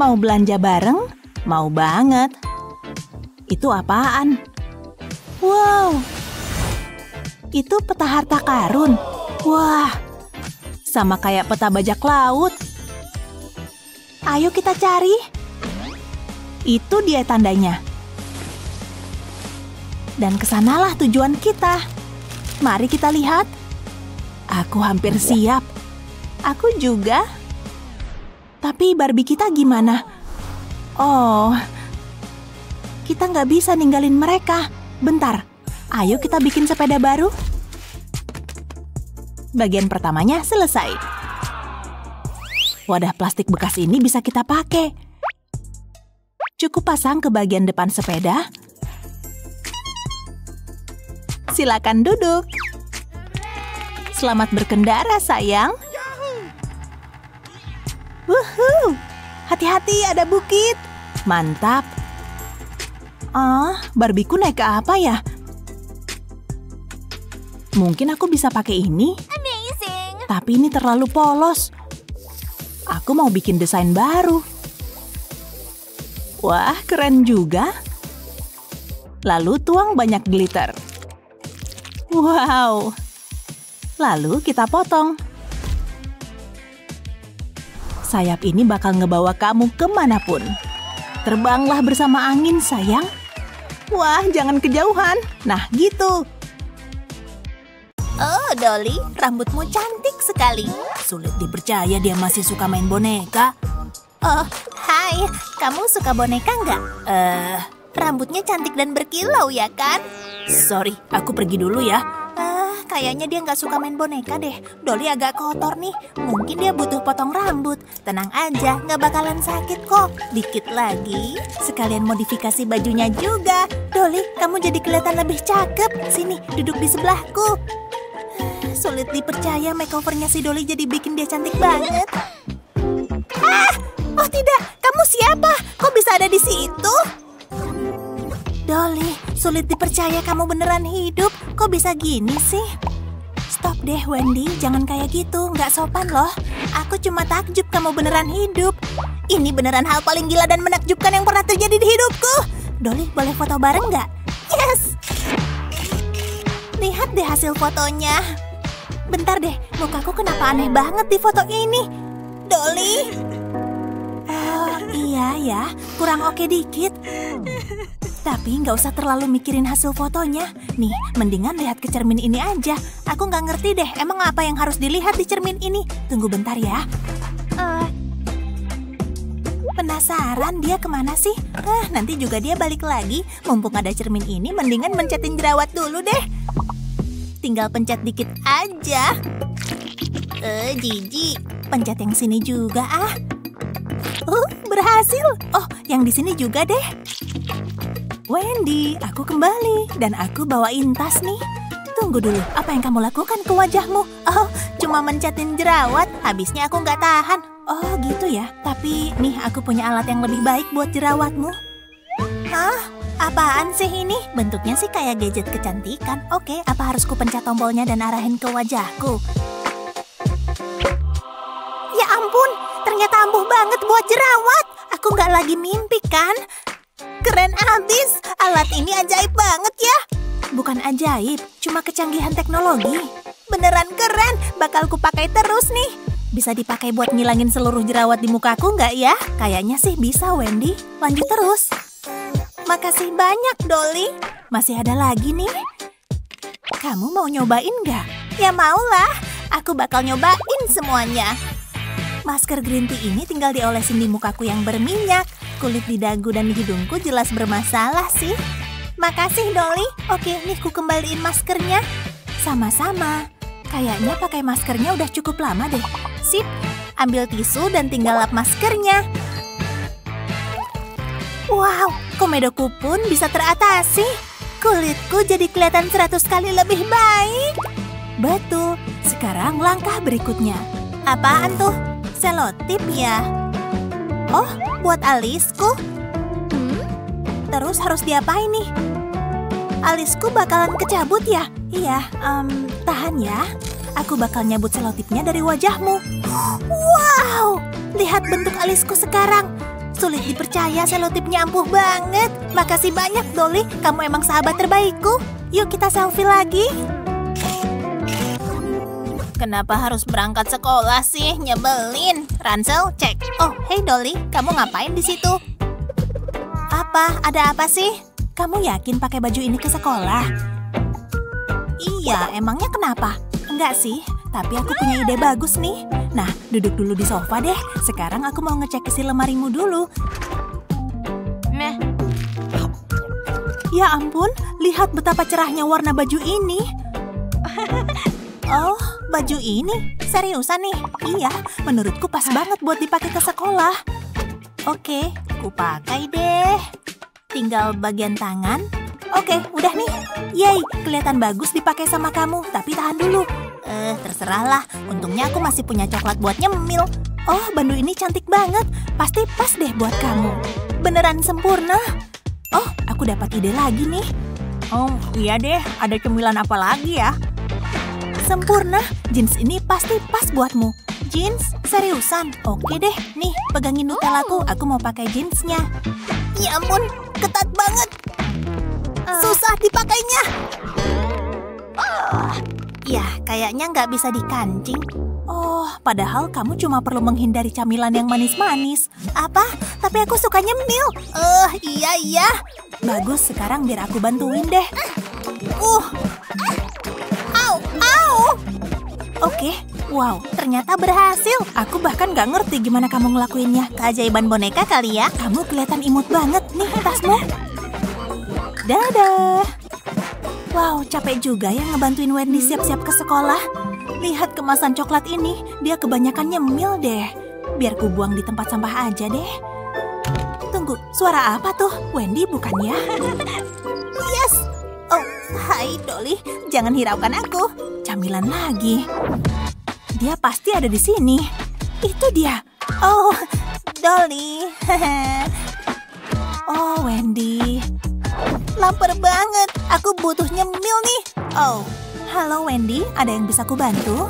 Mau belanja bareng? Mau banget. Itu apaan? Wow. Itu peta harta karun. Wah. Sama kayak peta bajak laut. Ayo kita cari. Itu dia tandanya. Dan kesanalah tujuan kita. Mari kita lihat. Aku hampir siap. Aku juga. Tapi Barbie kita gimana? Oh. Kita nggak bisa ninggalin mereka. Bentar. Ayo kita bikin sepeda baru. Bagian pertamanya selesai. Wadah plastik bekas ini bisa kita pakai. Cukup pasang ke bagian depan sepeda. Silakan duduk. Selamat berkendara, sayang. Wuhu! Hati-hati, ada bukit. Mantap. Ah, oh, Barbieku naik ke apa ya? Mungkin aku bisa pakai ini. Tapi ini terlalu polos. Aku mau bikin desain baru. Wah, keren juga. Lalu tuang banyak glitter. Wow. Lalu kita potong. Sayap ini bakal ngebawa kamu kemanapun. Terbanglah bersama angin, sayang. Wah, jangan kejauhan. Nah, gitu. Oh, Dolly, rambutmu cantik sekali. Sulit dipercaya dia masih suka main boneka. Oh, hai. Kamu suka boneka nggak? Eh, uh, rambutnya cantik dan berkilau ya kan? Sorry, aku pergi dulu ya. Ah, uh, kayaknya dia nggak suka main boneka deh. Dolly agak kotor nih. Mungkin dia butuh potong rambut. Tenang aja, nggak bakalan sakit kok. Dikit lagi. Sekalian modifikasi bajunya juga. Dolly, kamu jadi kelihatan lebih cakep. Sini, duduk di sebelahku. Sulit dipercaya makeovernya si Dolly jadi bikin dia cantik banget. Ah! Oh tidak, kamu siapa? Kok bisa ada di situ? Dolly, Sulit dipercaya kamu beneran hidup. Kok bisa gini sih? Stop deh, Wendy. Jangan kayak gitu. Nggak sopan loh. Aku cuma takjub kamu beneran hidup. Ini beneran hal paling gila dan menakjubkan yang pernah terjadi di hidupku. Dolly, boleh foto bareng nggak? Yes! Lihat deh hasil fotonya. Bentar deh, mukaku kenapa aneh banget di foto ini? Dolly? Oh, iya ya. Kurang oke dikit. Tapi nggak usah terlalu mikirin hasil fotonya. Nih, mendingan lihat ke cermin ini aja. Aku nggak ngerti deh, emang apa yang harus dilihat di cermin ini? Tunggu bentar ya. Uh, penasaran dia kemana sih? Ah, nanti juga dia balik lagi. Mumpung ada cermin ini, mendingan mencetin jerawat dulu deh. Tinggal pencet dikit aja. Eh, uh, jijik. Pencet yang sini juga ah. Uh, berhasil. Oh, yang di sini juga deh. Wendy, aku kembali dan aku bawain tas nih. Tunggu dulu, apa yang kamu lakukan ke wajahmu? Oh, cuma mencetin jerawat, habisnya aku nggak tahan. Oh, gitu ya. Tapi nih aku punya alat yang lebih baik buat jerawatmu. Hah? Apaan sih ini? Bentuknya sih kayak gadget kecantikan. Oke, apa harus ku pencet tombolnya dan arahin ke wajahku? Ya ampun, ternyata ampuh banget buat jerawat. Aku nggak lagi mimpi kan? Keren abis, alat ini ajaib banget ya. Bukan ajaib, cuma kecanggihan teknologi. Beneran keren, bakal kupakai terus nih. Bisa dipakai buat ngilangin seluruh jerawat di mukaku nggak ya? Kayaknya sih bisa, Wendy. Lanjut terus. Makasih banyak, Dolly. Masih ada lagi nih. Kamu mau nyobain nggak? Ya maulah, aku bakal nyobain semuanya. Masker green tea ini tinggal diolesin di mukaku yang berminyak. Kulit di dagu dan di hidungku jelas bermasalah sih. Makasih, Dolly. Oke, nih ku kembaliin maskernya. Sama-sama. Kayaknya pakai maskernya udah cukup lama deh. Sip, ambil tisu dan tinggal lap maskernya. Wow, komedoku pun bisa teratasi. Kulitku jadi kelihatan seratus kali lebih baik. Betul, sekarang langkah berikutnya. Apaan tuh? Selotip ya? Oh, buat alisku. Hmm? Terus harus diapain nih? Alisku bakalan kecabut ya? Iya, um, tahan ya. Aku bakal nyabut selotipnya dari wajahmu. Wow! Lihat bentuk alisku sekarang. Sulit dipercaya selotipnya ampuh banget. Makasih banyak, Dolly. Kamu emang sahabat terbaikku. Yuk kita selfie lagi. Kenapa harus berangkat sekolah sih? Nyebelin. Ransel, cek. Oh, hey Dolly, kamu ngapain di situ? Apa? Ada apa sih? Kamu yakin pakai baju ini ke sekolah? Iya, emangnya kenapa? Enggak sih, tapi aku punya ide bagus nih. Nah, duduk dulu di sofa deh. Sekarang aku mau ngecek isi lemarimu dulu. Meh. Ya ampun, lihat betapa cerahnya warna baju ini. Oh, baju ini? Seriusan nih? Iya, menurutku pas banget buat dipakai ke sekolah. Oke, kupakai deh. Tinggal bagian tangan. Oke, udah nih. Yay, kelihatan bagus dipakai sama kamu. Tapi tahan dulu. Eh, terserahlah. Untungnya aku masih punya coklat buat nyemil. Oh, bandu ini cantik banget. Pasti pas deh buat kamu. Beneran sempurna. Oh, aku dapat ide lagi nih. Oh, iya deh. Ada cemilan apa lagi ya? Sempurna, jeans ini pasti pas buatmu. Jeans? Seriusan? Oke deh, nih pegangin Nutellaku. Aku mau pakai jeansnya. Ya ampun, ketat banget. Susah dipakainya. Ya, kayaknya nggak bisa dikancing. Oh, padahal kamu cuma perlu menghindari camilan yang manis-manis. Apa? Tapi aku suka nyemil. Eh, uh, iya iya. Bagus, sekarang biar aku bantuin deh. Uh. Oke, wow, ternyata berhasil. Aku bahkan gak ngerti gimana kamu ngelakuinnya. Keajaiban boneka kali ya. Kamu kelihatan imut banget. Nih, tasmu. Dadah. Wow, capek juga ya ngebantuin Wendy siap-siap ke sekolah. Lihat kemasan coklat ini. Dia kebanyakan nyemil deh. Biar ku buang di tempat sampah aja deh. Tunggu, suara apa tuh? Wendy bukan ya? Yes! Oh, hai Dolly. Jangan hiraukan aku. Camilan lagi. Dia pasti ada di sini. Itu dia. Oh, Dolly. Oh, Wendy. Lapar banget. Aku butuh nyemil nih. Oh, halo Wendy. Ada yang bisa ku bantu?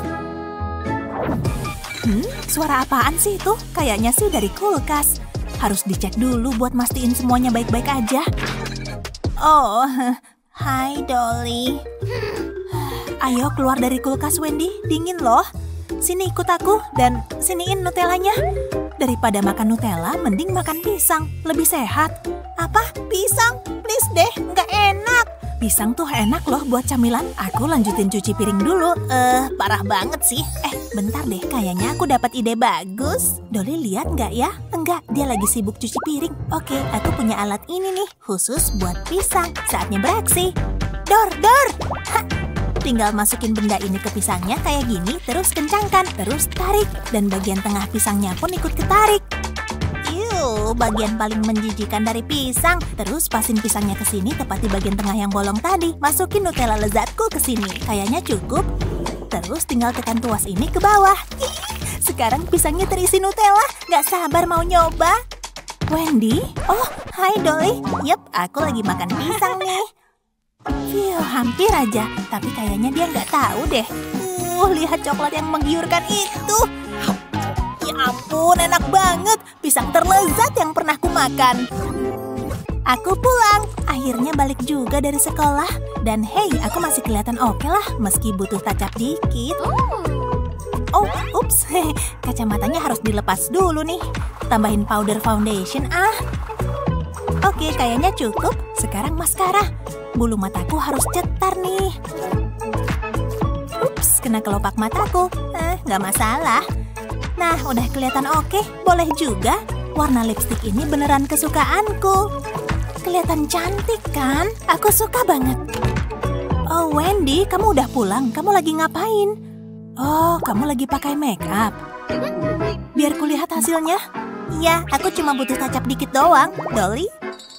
Hmm, suara apaan sih itu? Kayaknya sih dari kulkas. Harus dicek dulu buat mastiin semuanya baik-baik aja. Oh, hai Dolly. Ayo keluar dari kulkas Wendy. Dingin loh. Sini ikut aku dan siniin Nutellanya. Daripada makan Nutella, mending makan pisang. Lebih sehat. Apa? Pisang? Please deh, nggak enak. Pisang tuh enak loh buat camilan. Aku lanjutin cuci piring dulu. Eh, uh, parah banget sih. Eh, bentar deh. Kayaknya aku dapat ide bagus. Dolly lihat nggak ya? Enggak, dia lagi sibuk cuci piring. Oke, aku punya alat ini nih. Khusus buat pisang. Saatnya beraksi. Dor, dor. Ha. Tinggal masukin benda ini ke pisangnya kayak gini. Terus kencangkan. Terus tarik. Dan bagian tengah pisangnya pun ikut ketarik. Bagian paling menjijikan dari pisang. Terus pasin pisangnya ke sini tepat di bagian tengah yang bolong tadi. Masukin Nutella lezatku ke sini. Kayaknya cukup. Terus tinggal tekan tuas ini ke bawah. Sekarang pisangnya terisi Nutella. Gak sabar mau nyoba. Wendy? Oh, hai Dolly. Yep, aku lagi makan pisang nih. Fiuh, hampir aja. Tapi kayaknya dia gak tahu deh. Uh, lihat coklat yang menggiurkan itu. Ya ampun, enak banget. Pisang terlezat yang pernah ku makan. Aku pulang. Akhirnya balik juga dari sekolah. Dan hey, aku masih kelihatan oke lah. Meski butuh touch-up dikit. Oh, ups. Kacamatanya harus dilepas dulu nih. Tambahin powder foundation ah. Oke, kayaknya cukup. Sekarang maskara. Bulu mataku harus cetar nih. Ups, kena kelopak mataku. Eh, gak masalah. Nah, udah kelihatan oke. Boleh juga. Warna lipstik ini beneran kesukaanku. Kelihatan cantik, kan? Aku suka banget. Oh, Wendy, kamu udah pulang. Kamu lagi ngapain? Oh, kamu lagi pakai make up. Biar kulihat hasilnya. Iya, aku cuma butuh touch up dikit doang. Dolly?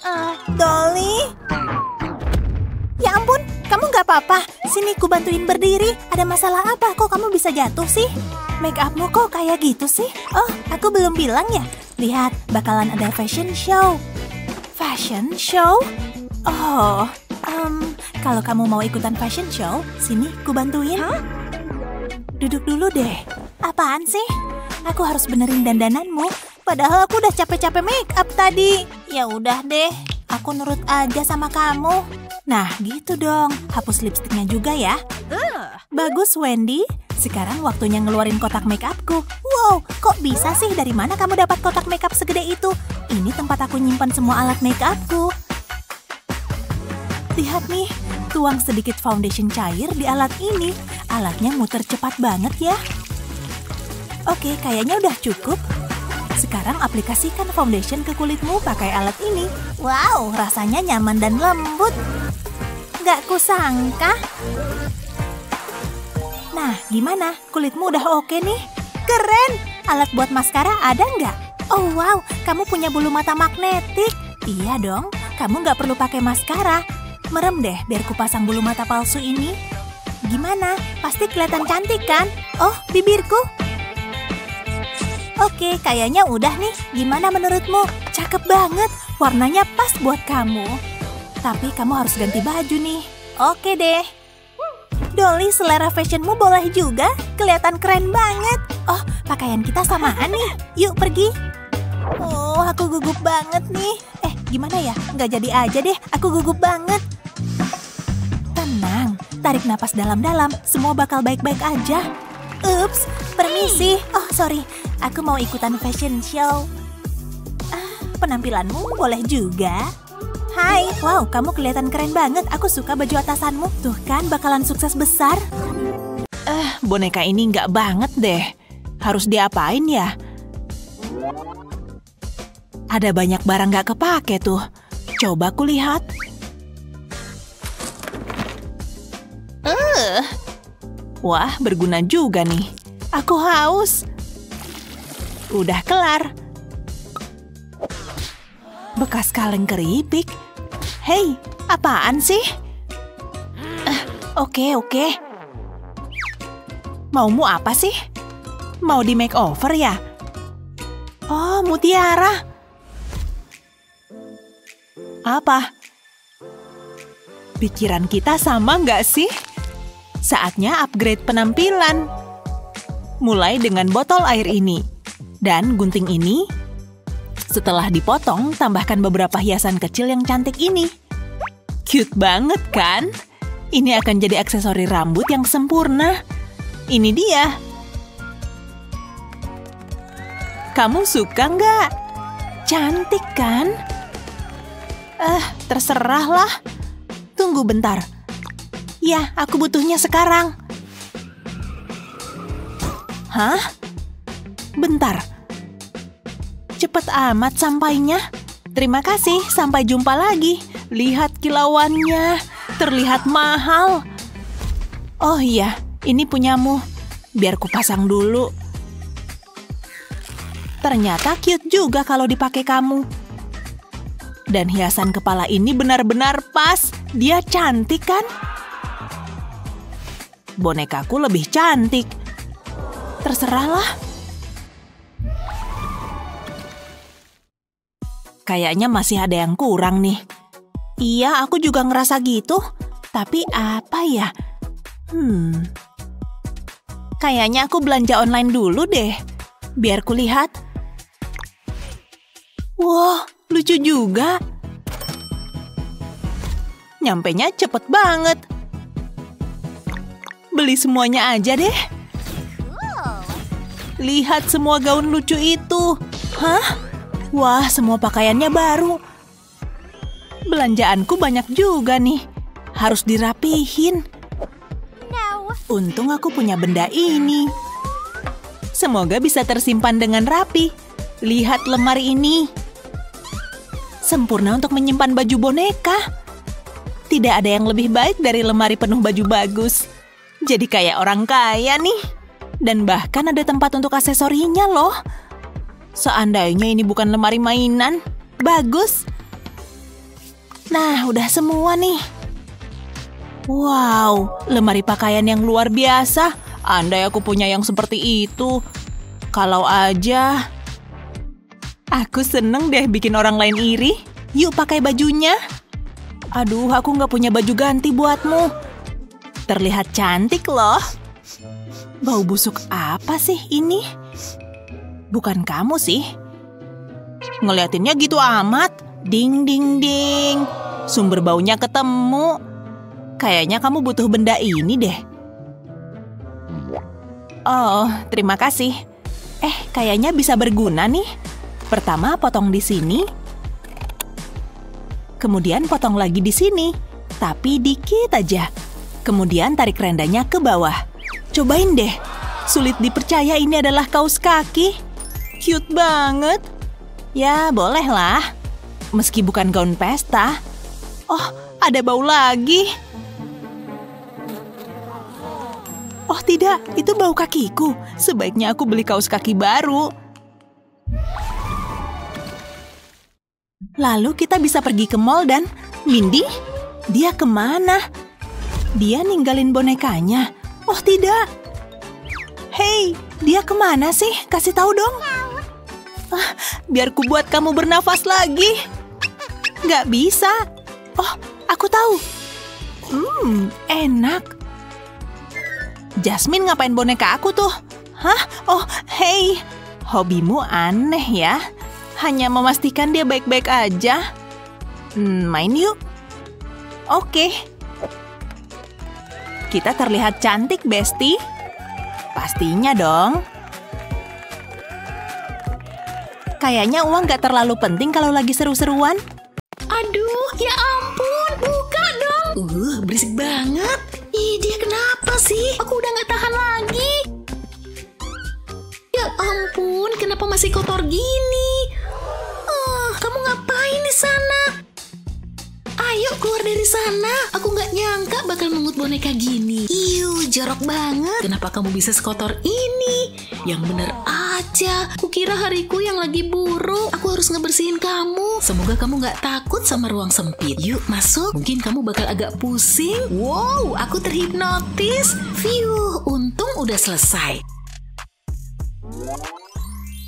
Uh, Dolly? Ya ampun, kamu gak apa-apa. Sini, ku bantuin berdiri. Ada masalah apa? Kok kamu bisa jatuh sih? Make upmu kok kayak gitu sih? Oh, aku belum bilang ya. Lihat, bakalan ada fashion show. Fashion show? Oh, um, kalau kamu mau ikutan fashion show, sini ku bantuin. Huh? Duduk dulu deh. Apaan sih? Aku harus benerin dandananmu. Padahal aku udah capek-capek make up tadi. Ya udah deh, aku nurut aja sama kamu. Nah, gitu dong. Hapus lipstiknya juga ya. Bagus, Wendy. Sekarang waktunya ngeluarin kotak make upku. Wow, kok bisa sih? Dari mana kamu dapat kotak make up segede itu? Ini tempat aku nyimpan semua alat make upku. Lihat nih, tuang sedikit foundation cair di alat ini. Alatnya muter cepat banget ya. Oke, kayaknya udah cukup. Sekarang aplikasikan foundation ke kulitmu pakai alat ini. Wow, rasanya nyaman dan lembut. Gak kusangka. Nah, gimana? Kulitmu udah oke nih? Keren! Alat buat maskara ada nggak? Oh wow, kamu punya bulu mata magnetik. Iya dong, kamu nggak perlu pakai maskara. Merem deh, biar ku pasang bulu mata palsu ini. Gimana? Pasti kelihatan cantik kan? Oh, bibirku. Oke, kayaknya udah nih. Gimana menurutmu? Cakep banget, warnanya pas buat kamu. Tapi kamu harus ganti baju nih. Oke deh. Dolly, selera fashionmu boleh juga. Kelihatan keren banget. Oh, pakaian kita samaan nih. Yuk, pergi. Oh, aku gugup banget nih. Eh, gimana ya? Nggak jadi aja deh. Aku gugup banget. Tenang. Tarik napas dalam-dalam. Semua bakal baik-baik aja. Ups, permisi. Oh, sorry. Aku mau ikutan fashion show. Ah, penampilanmu boleh juga. Hai, wow, kamu kelihatan keren banget. Aku suka baju atasanmu. Tuh kan, bakalan sukses besar. Eh, boneka ini nggak banget deh. Harus diapain ya? Ada banyak barang nggak kepake tuh. Coba kulihat. Uh. Wah, berguna juga nih. Aku haus. Udah kelar. Bekas kaleng keripik. Hei, apaan sih? Oke, oke. Maumu apa sih? Mau di makeover ya? Oh, mutiara. Apa? Pikiran kita sama nggak sih? Saatnya upgrade penampilan. Mulai dengan botol air ini. Dan gunting ini. Setelah dipotong, tambahkan beberapa hiasan kecil yang cantik ini. Cute banget kan? Ini akan jadi aksesori rambut yang sempurna. Ini dia. Kamu suka nggak? Cantik kan? Eh, terserah lah. Tunggu bentar. Ya, aku butuhnya sekarang. Hah? Bentar. Cepet amat sampainya. Terima kasih, sampai jumpa lagi. Lihat kilauannya. Terlihat mahal. Oh iya, ini punyamu. Biar kupasang dulu. Ternyata cute juga kalau dipakai kamu. Dan hiasan kepala ini benar-benar pas. Dia cantik kan? Bonekaku lebih cantik. Terserahlah. Kayaknya masih ada yang kurang nih. Iya, aku juga ngerasa gitu. Tapi apa ya? Hmm. Kayaknya aku belanja online dulu deh. Biar kulihat. Wow, lucu juga. Nyampenya cepet banget. Beli semuanya aja deh. Lihat semua gaun lucu itu. Hah? Wah, semua pakaiannya baru. Belanjaanku banyak juga nih. Harus dirapihin. Untung aku punya benda ini. Semoga bisa tersimpan dengan rapi. Lihat lemari ini. Sempurna untuk menyimpan baju boneka. Tidak ada yang lebih baik dari lemari penuh baju bagus. Jadi kayak orang kaya nih. Dan bahkan ada tempat untuk aksesorinya loh. Seandainya ini bukan lemari mainan. Bagus. Nah, udah semua nih. Wow, lemari pakaian yang luar biasa. Andai aku punya yang seperti itu. Kalau aja. Aku seneng deh bikin orang lain iri. Yuk pakai bajunya. Aduh, aku nggak punya baju ganti buatmu. Terlihat cantik loh. Bau busuk apa sih ini? Bukan kamu sih. Ngeliatinnya gitu amat. Ding ding ding. Sumber baunya ketemu. Kayaknya kamu butuh benda ini deh. Oh, terima kasih. Eh, kayaknya bisa berguna nih. Pertama potong di sini. Kemudian potong lagi di sini. Tapi dikit aja. Kemudian tarik rendanya ke bawah. Cobain deh. Sulit dipercaya ini adalah kaos kaki. Cute banget. Ya, bolehlah. Meski bukan gaun pesta. Oh, ada bau lagi. Oh tidak, itu bau kakiku. Sebaiknya aku beli kaos kaki baru. Lalu kita bisa pergi ke mall dan... Mindy? Dia kemana? Dia ninggalin bonekanya. Oh tidak. Hei, dia kemana sih? Kasih tahu dong. Ah, biar ku buat kamu bernafas lagi. Gak bisa. Oh, aku tahu. Hmm, enak. Jasmine ngapain boneka aku tuh? Hah? Oh, hei. Hobimu aneh ya. Hanya memastikan dia baik-baik aja. Hmm, main yuk. Oke. Kita terlihat cantik, Besti. Pastinya dong. Kayaknya uang gak terlalu penting kalau lagi seru-seruan. Aduh, ya ampun. Buka dong. Uh, berisik banget. Ih, dia kenapa sih? Aku udah gak tahan lagi. Ya ampun, kenapa masih kotor gini? Oh, kamu ngapain di sana? Ayo keluar dari sana. Aku gak nyangka bakal mengut boneka gini. Iu, jorok banget. Kenapa kamu bisa sekotor ini? Yang bener aja. Kukira hariku yang lagi buruk. Aku harus ngebersihin kamu. Semoga kamu gak takut sama ruang sempit. Yuk masuk. Mungkin kamu bakal agak pusing. Wow, aku terhipnotis. Fiuh, untung udah selesai.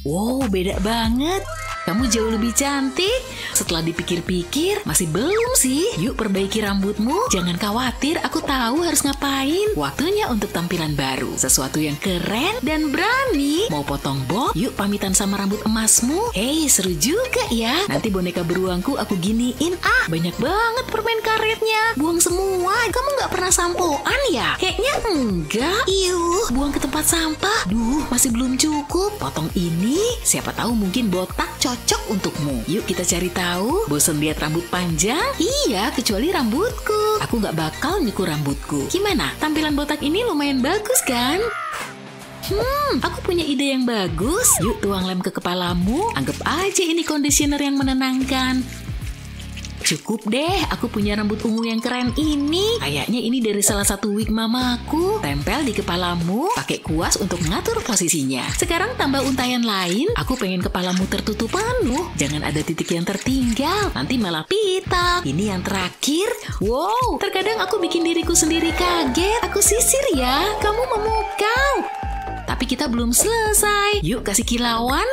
Wow, beda banget. Kamu jauh lebih cantik. Setelah dipikir-pikir, masih belum sih. Yuk perbaiki rambutmu. Jangan khawatir, aku tahu harus ngapain. Waktunya untuk tampilan baru. Sesuatu yang keren dan berani. Mau potong bob? Yuk pamitan sama rambut emasmu. Hei, seru juga ya. Nanti boneka beruangku aku giniin. Ah, banyak banget permen karetnya. Buang semua. Kamu nggak pernah sampoan ya? Kayaknya enggak. Iuh, buang ke tempat sampah. Duh, masih belum cukup. Potong ini, siapa tahu mungkin botak cocok untukmu. Yuk kita cari tahu. Bosan lihat rambut panjang? Iya, kecuali rambutku. Aku gak bakal nyukur rambutku. Gimana? Tampilan botak ini lumayan bagus kan? Hmm, aku punya ide yang bagus. Yuk tuang lem ke kepalamu. Anggap aja ini conditioner yang menenangkan. Cukup deh, aku punya rambut ungu yang keren ini. Kayaknya ini dari salah satu wig mamaku. Tempel di kepalamu, pakai kuas untuk ngatur posisinya. Sekarang tambah untayan lain. Aku pengen kepalamu tertutup penuh. Jangan ada titik yang tertinggal, nanti malah pitak. Ini yang terakhir. Wow, terkadang aku bikin diriku sendiri kaget. Aku sisir ya, kamu memukau. Tapi kita belum selesai. Yuk kasih kilauan.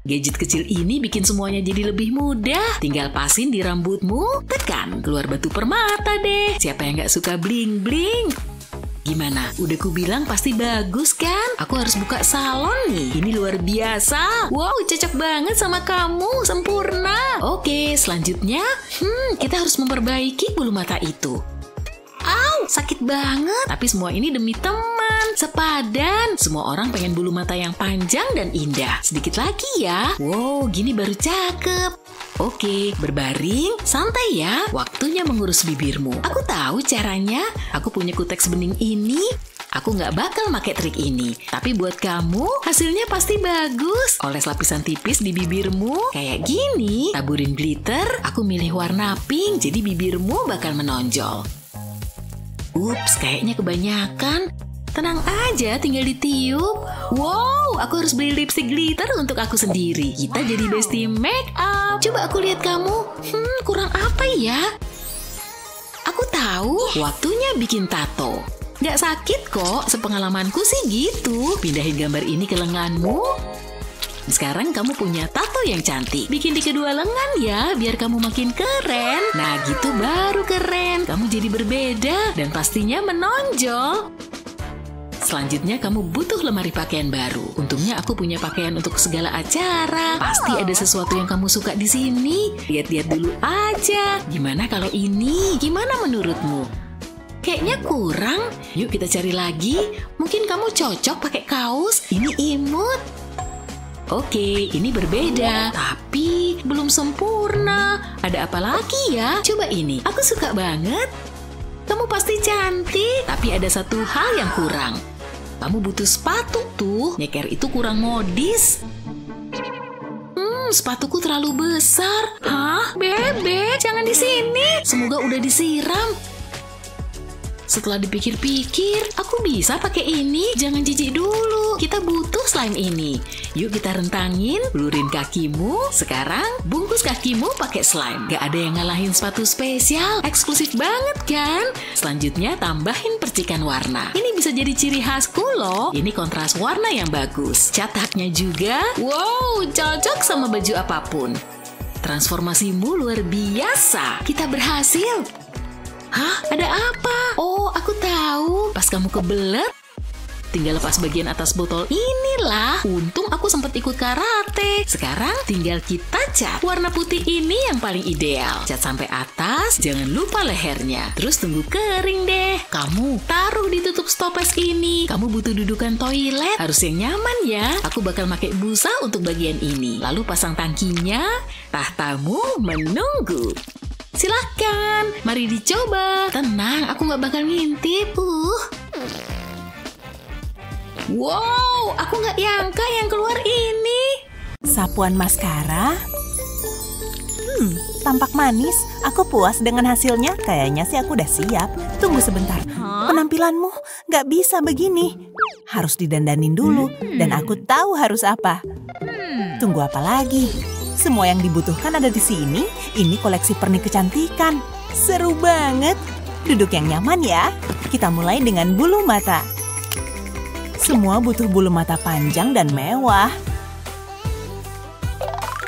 Gadget kecil ini bikin semuanya jadi lebih mudah. Tinggal pasin di rambutmu, tekan, keluar batu permata deh. Siapa yang gak suka bling-bling? Gimana? Udah kubilang pasti bagus kan? Aku harus buka salon nih. Ini luar biasa. Wow, cocok banget sama kamu. Sempurna. Oke, selanjutnya, hmm, kita harus memperbaiki bulu mata itu. Au, sakit banget. Tapi semua ini demi teman, sepadan. Semua orang pengen bulu mata yang panjang dan indah. Sedikit lagi ya. Wow, gini baru cakep. Oke, berbaring, santai ya. Waktunya mengurus bibirmu. Aku tahu caranya. Aku punya kuteks bening ini. Aku nggak bakal pakai trik ini. Tapi buat kamu, hasilnya pasti bagus. Oles lapisan tipis di bibirmu. Kayak gini. Taburin glitter. Aku milih warna pink. Jadi bibirmu bakal menonjol. Ups, kayaknya kebanyakan. Tenang aja, tinggal ditiup. Wow, aku harus beli lipstick glitter untuk aku sendiri. Kita jadi bestie make up. Coba aku lihat kamu. Hmm, kurang apa ya? Aku tahu, waktunya bikin tato. Nggak sakit kok, sepengalamanku sih gitu. Pindahin gambar ini ke lenganmu. Sekarang kamu punya tato yang cantik. Bikin di kedua lengan ya, biar kamu makin keren. Nah gitu baru keren. Kamu jadi berbeda dan pastinya menonjol. Selanjutnya kamu butuh lemari pakaian baru. Untungnya aku punya pakaian untuk segala acara. Pasti ada sesuatu yang kamu suka di sini. Lihat-lihat dulu aja. Gimana kalau ini? Gimana menurutmu? Kayaknya kurang. Yuk kita cari lagi. Mungkin kamu cocok pakai kaos. Ini imut. Oke, ini berbeda, tapi belum sempurna. Ada apa lagi ya? Coba ini, aku suka banget. Kamu pasti cantik, tapi ada satu hal yang kurang. Kamu butuh sepatu tuh, nyeker itu kurang modis. Hmm, sepatuku terlalu besar. Hah, bebek, jangan di sini. Semoga udah disiram. Setelah dipikir-pikir, aku bisa pakai ini. Jangan jijik dulu. Kita butuh slime ini. Yuk kita rentangin, bulurin kakimu. Sekarang, bungkus kakimu pakai slime. Gak ada yang ngalahin sepatu spesial. Eksklusif banget kan? Selanjutnya, tambahin percikan warna. Ini bisa jadi ciri khasku loh. Ini kontras warna yang bagus. Cataknya juga. Wow, cocok sama baju apapun. Transformasimu luar biasa. Kita berhasil. Hah? Ada apa? Oh, aku tahu. Pas kamu kebelet, tinggal lepas bagian atas botol inilah. Untung aku sempat ikut karate. Sekarang tinggal kita cat. Warna putih ini yang paling ideal. Cat sampai atas, jangan lupa lehernya. Terus tunggu kering deh. Kamu taruh di tutup stopes ini. Kamu butuh dudukan toilet. Harus yang nyaman ya. Aku bakal pakai busa untuk bagian ini. Lalu pasang tangkinya. Tahtamu menunggu. Silahkan, mari dicoba. Tenang, aku gak bakal ngintip. Uh. Wow, aku gak nyangka yang keluar ini. Sapuan maskara. Hmm, tampak manis. Aku puas dengan hasilnya. Kayaknya sih aku udah siap. Tunggu sebentar. Penampilanmu gak bisa begini. Harus didandanin dulu. Dan aku tahu harus apa. Tunggu apa lagi? Semua yang dibutuhkan ada di sini. Ini koleksi pernik kecantikan. Seru banget. Duduk yang nyaman ya. Kita mulai dengan bulu mata. Semua butuh bulu mata panjang dan mewah.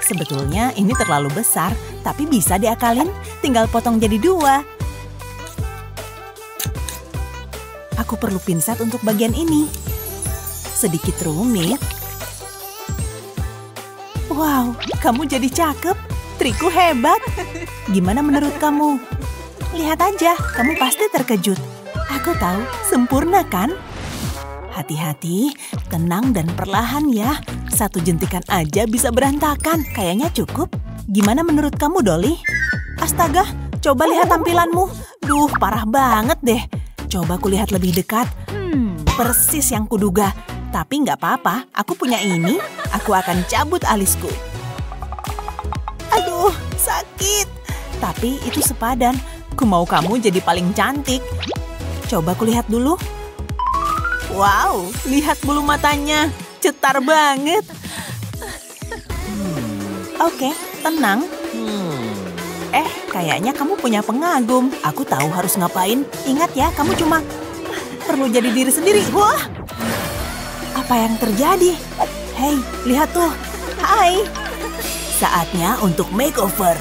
Sebetulnya ini terlalu besar, tapi bisa diakalin. Tinggal potong jadi dua. Aku perlu pinset untuk bagian ini. Sedikit rumit. Wow, kamu jadi cakep. Trikku hebat. Gimana menurut kamu? Lihat aja, kamu pasti terkejut. Aku tahu, sempurna kan? Hati-hati, tenang dan perlahan ya. Satu jentikan aja bisa berantakan. Kayaknya cukup. Gimana menurut kamu, Dolly? Astaga, coba lihat tampilanmu. Duh, parah banget deh. Coba kulihat lebih dekat. Hmm, persis yang kuduga. Tapi nggak apa-apa, aku punya ini. Aku akan cabut alisku. Aduh, sakit. Tapi itu sepadan. Ku mau kamu jadi paling cantik. Coba kulihat dulu. Wow, lihat bulu matanya. Cetar banget. Oke, tenang. Eh, kayaknya kamu punya pengagum. Aku tahu harus ngapain. Ingat ya, kamu cuma perlu jadi diri sendiri. Wah, apa yang terjadi? Hei, lihat tuh. Hai. Saatnya untuk makeover.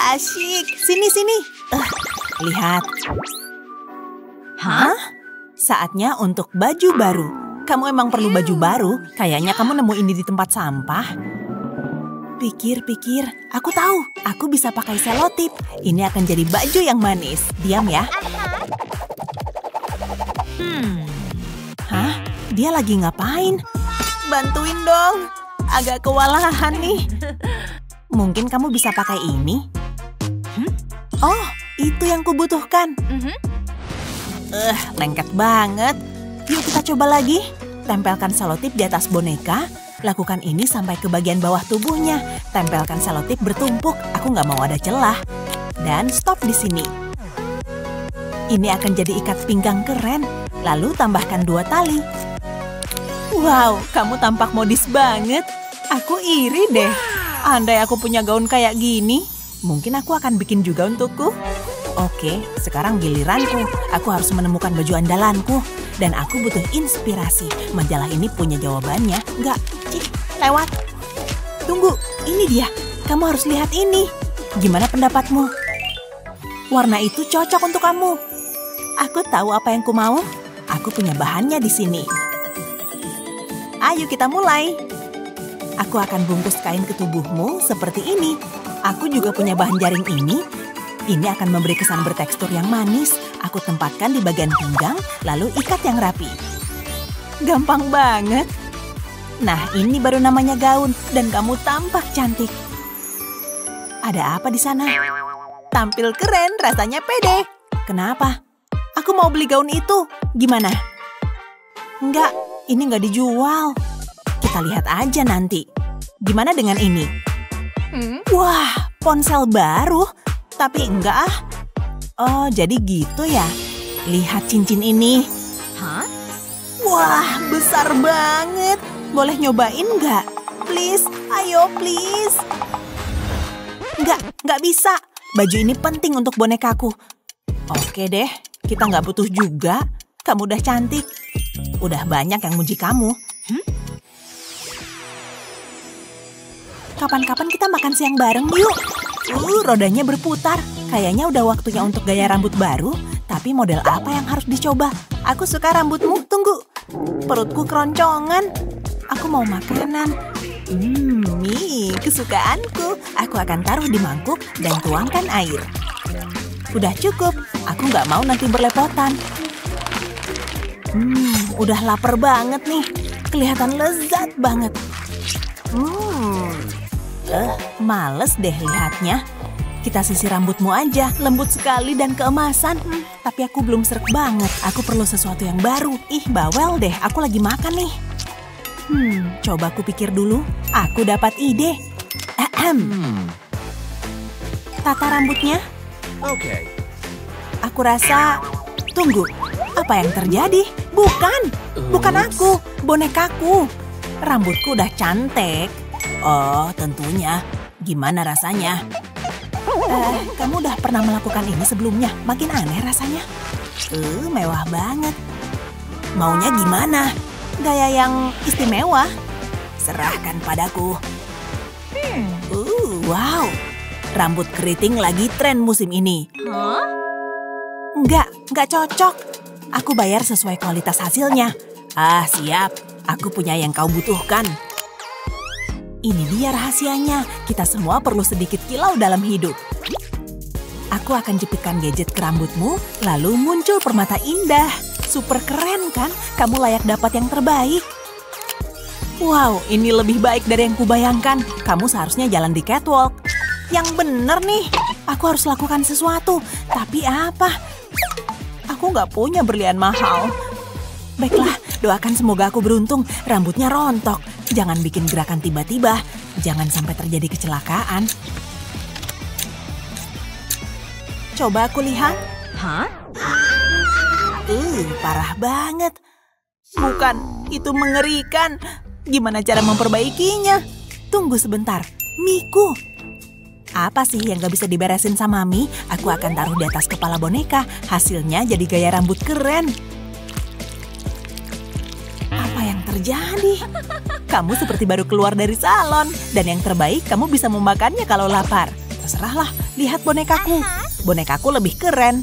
Asyik. Sini, sini. Uh, lihat. Hah? Saatnya untuk baju baru. Kamu emang perlu baju baru? Kayaknya kamu nemu ini di tempat sampah. Pikir-pikir, aku tahu. Aku bisa pakai selotip. Ini akan jadi baju yang manis. Diam ya. Hmm. Hah? Dia lagi ngapain? Bantuin dong. Agak kewalahan nih. Mungkin kamu bisa pakai ini. Oh, itu yang kubutuhkan. Eh, uh, lengket banget. Yuk kita coba lagi. Tempelkan selotip di atas boneka. Lakukan ini sampai ke bagian bawah tubuhnya. Tempelkan selotip bertumpuk. Aku nggak mau ada celah. Dan stop di sini. Ini akan jadi ikat pinggang keren. Lalu tambahkan dua tali. Wow, kamu tampak modis banget. Aku iri deh. Andai aku punya gaun kayak gini, mungkin aku akan bikin juga untukku. Oke, sekarang giliranku. Aku harus menemukan baju andalanku. Dan aku butuh inspirasi. Majalah ini punya jawabannya. Nggak, cik, lewat. Tunggu, ini dia. Kamu harus lihat ini. Gimana pendapatmu? Warna itu cocok untuk kamu. Aku tahu apa yang ku mau. Aku punya bahannya di sini. Ayo kita mulai. Aku akan bungkus kain ke tubuhmu seperti ini. Aku juga punya bahan jaring ini. Ini akan memberi kesan bertekstur yang manis. Aku tempatkan di bagian pinggang, lalu ikat yang rapi. Gampang banget. Nah, ini baru namanya gaun, dan kamu tampak cantik. Ada apa di sana? Tampil keren, rasanya pede. Kenapa? Aku mau beli gaun itu. Gimana? Enggak, ini nggak dijual. Kita lihat aja nanti. Gimana dengan ini? Wah, ponsel baru. Tapi enggak ah. Oh, jadi gitu ya. Lihat cincin ini. Hah? Wah, besar banget. Boleh nyobain nggak? Please, ayo please. Nggak, nggak bisa. Baju ini penting untuk bonekaku. Oke deh, kita nggak butuh juga. Kamu udah cantik. Udah banyak yang muji kamu. Hmm? Kapan-kapan kita makan siang bareng yuk. Uh, rodanya berputar. Kayaknya udah waktunya untuk gaya rambut baru. Tapi model apa yang harus dicoba? Aku suka rambutmu. Tunggu. Perutku keroncongan. Aku mau makanan. Hmm, mie, kesukaanku. Aku akan taruh di mangkuk dan tuangkan air. Udah cukup. Aku nggak mau nanti berlepotan. Hmm, udah lapar banget nih. Kelihatan lezat banget. Hmm. Eh, males deh lihatnya. Kita sisir rambutmu aja. Lembut sekali dan keemasan. Hmm, tapi aku belum sreg banget. Aku perlu sesuatu yang baru. Ih, bawel deh. Aku lagi makan nih. Hmm, coba aku pikir dulu. Aku dapat ide. Ahem. Tata rambutnya. Oke. Aku rasa... Tunggu. Apa yang terjadi? Bukan. Bukan aku. Bonekaku. Rambutku udah cantik. Oh, tentunya. Gimana rasanya? Eh, kamu udah pernah melakukan ini sebelumnya? Makin aneh rasanya. Uh, mewah banget. Maunya gimana? Gaya yang istimewa. serahkan padaku. Hmm. Uh, wow, rambut keriting lagi tren musim ini. Huh? Enggak, enggak cocok. Aku bayar sesuai kualitas hasilnya. Ah, siap. Aku punya yang kau butuhkan. Ini dia rahasianya. Kita semua perlu sedikit kilau dalam hidup. Aku akan jepitkan gadget ke rambutmu, lalu muncul permata indah. Super keren kan? Kamu layak dapat yang terbaik. Wow, ini lebih baik dari yang kubayangkan. Kamu seharusnya jalan di catwalk. Yang bener nih, aku harus lakukan sesuatu. Tapi apa? Aku nggak punya berlian mahal. Baiklah, doakan semoga aku beruntung. Rambutnya rontok. Jangan bikin gerakan tiba-tiba. Jangan sampai terjadi kecelakaan. Coba aku lihat. Hah? Uh, parah banget. Bukan, itu mengerikan. Gimana cara memperbaikinya? Tunggu sebentar. Miku. Apa sih yang gak bisa diberesin sama Mami? Aku akan taruh di atas kepala boneka. Hasilnya jadi gaya rambut keren. Apa yang terjadi? Kamu seperti baru keluar dari salon. Dan yang terbaik, kamu bisa memakannya kalau lapar. Terserahlah, lihat bonekaku. Bonekaku lebih keren.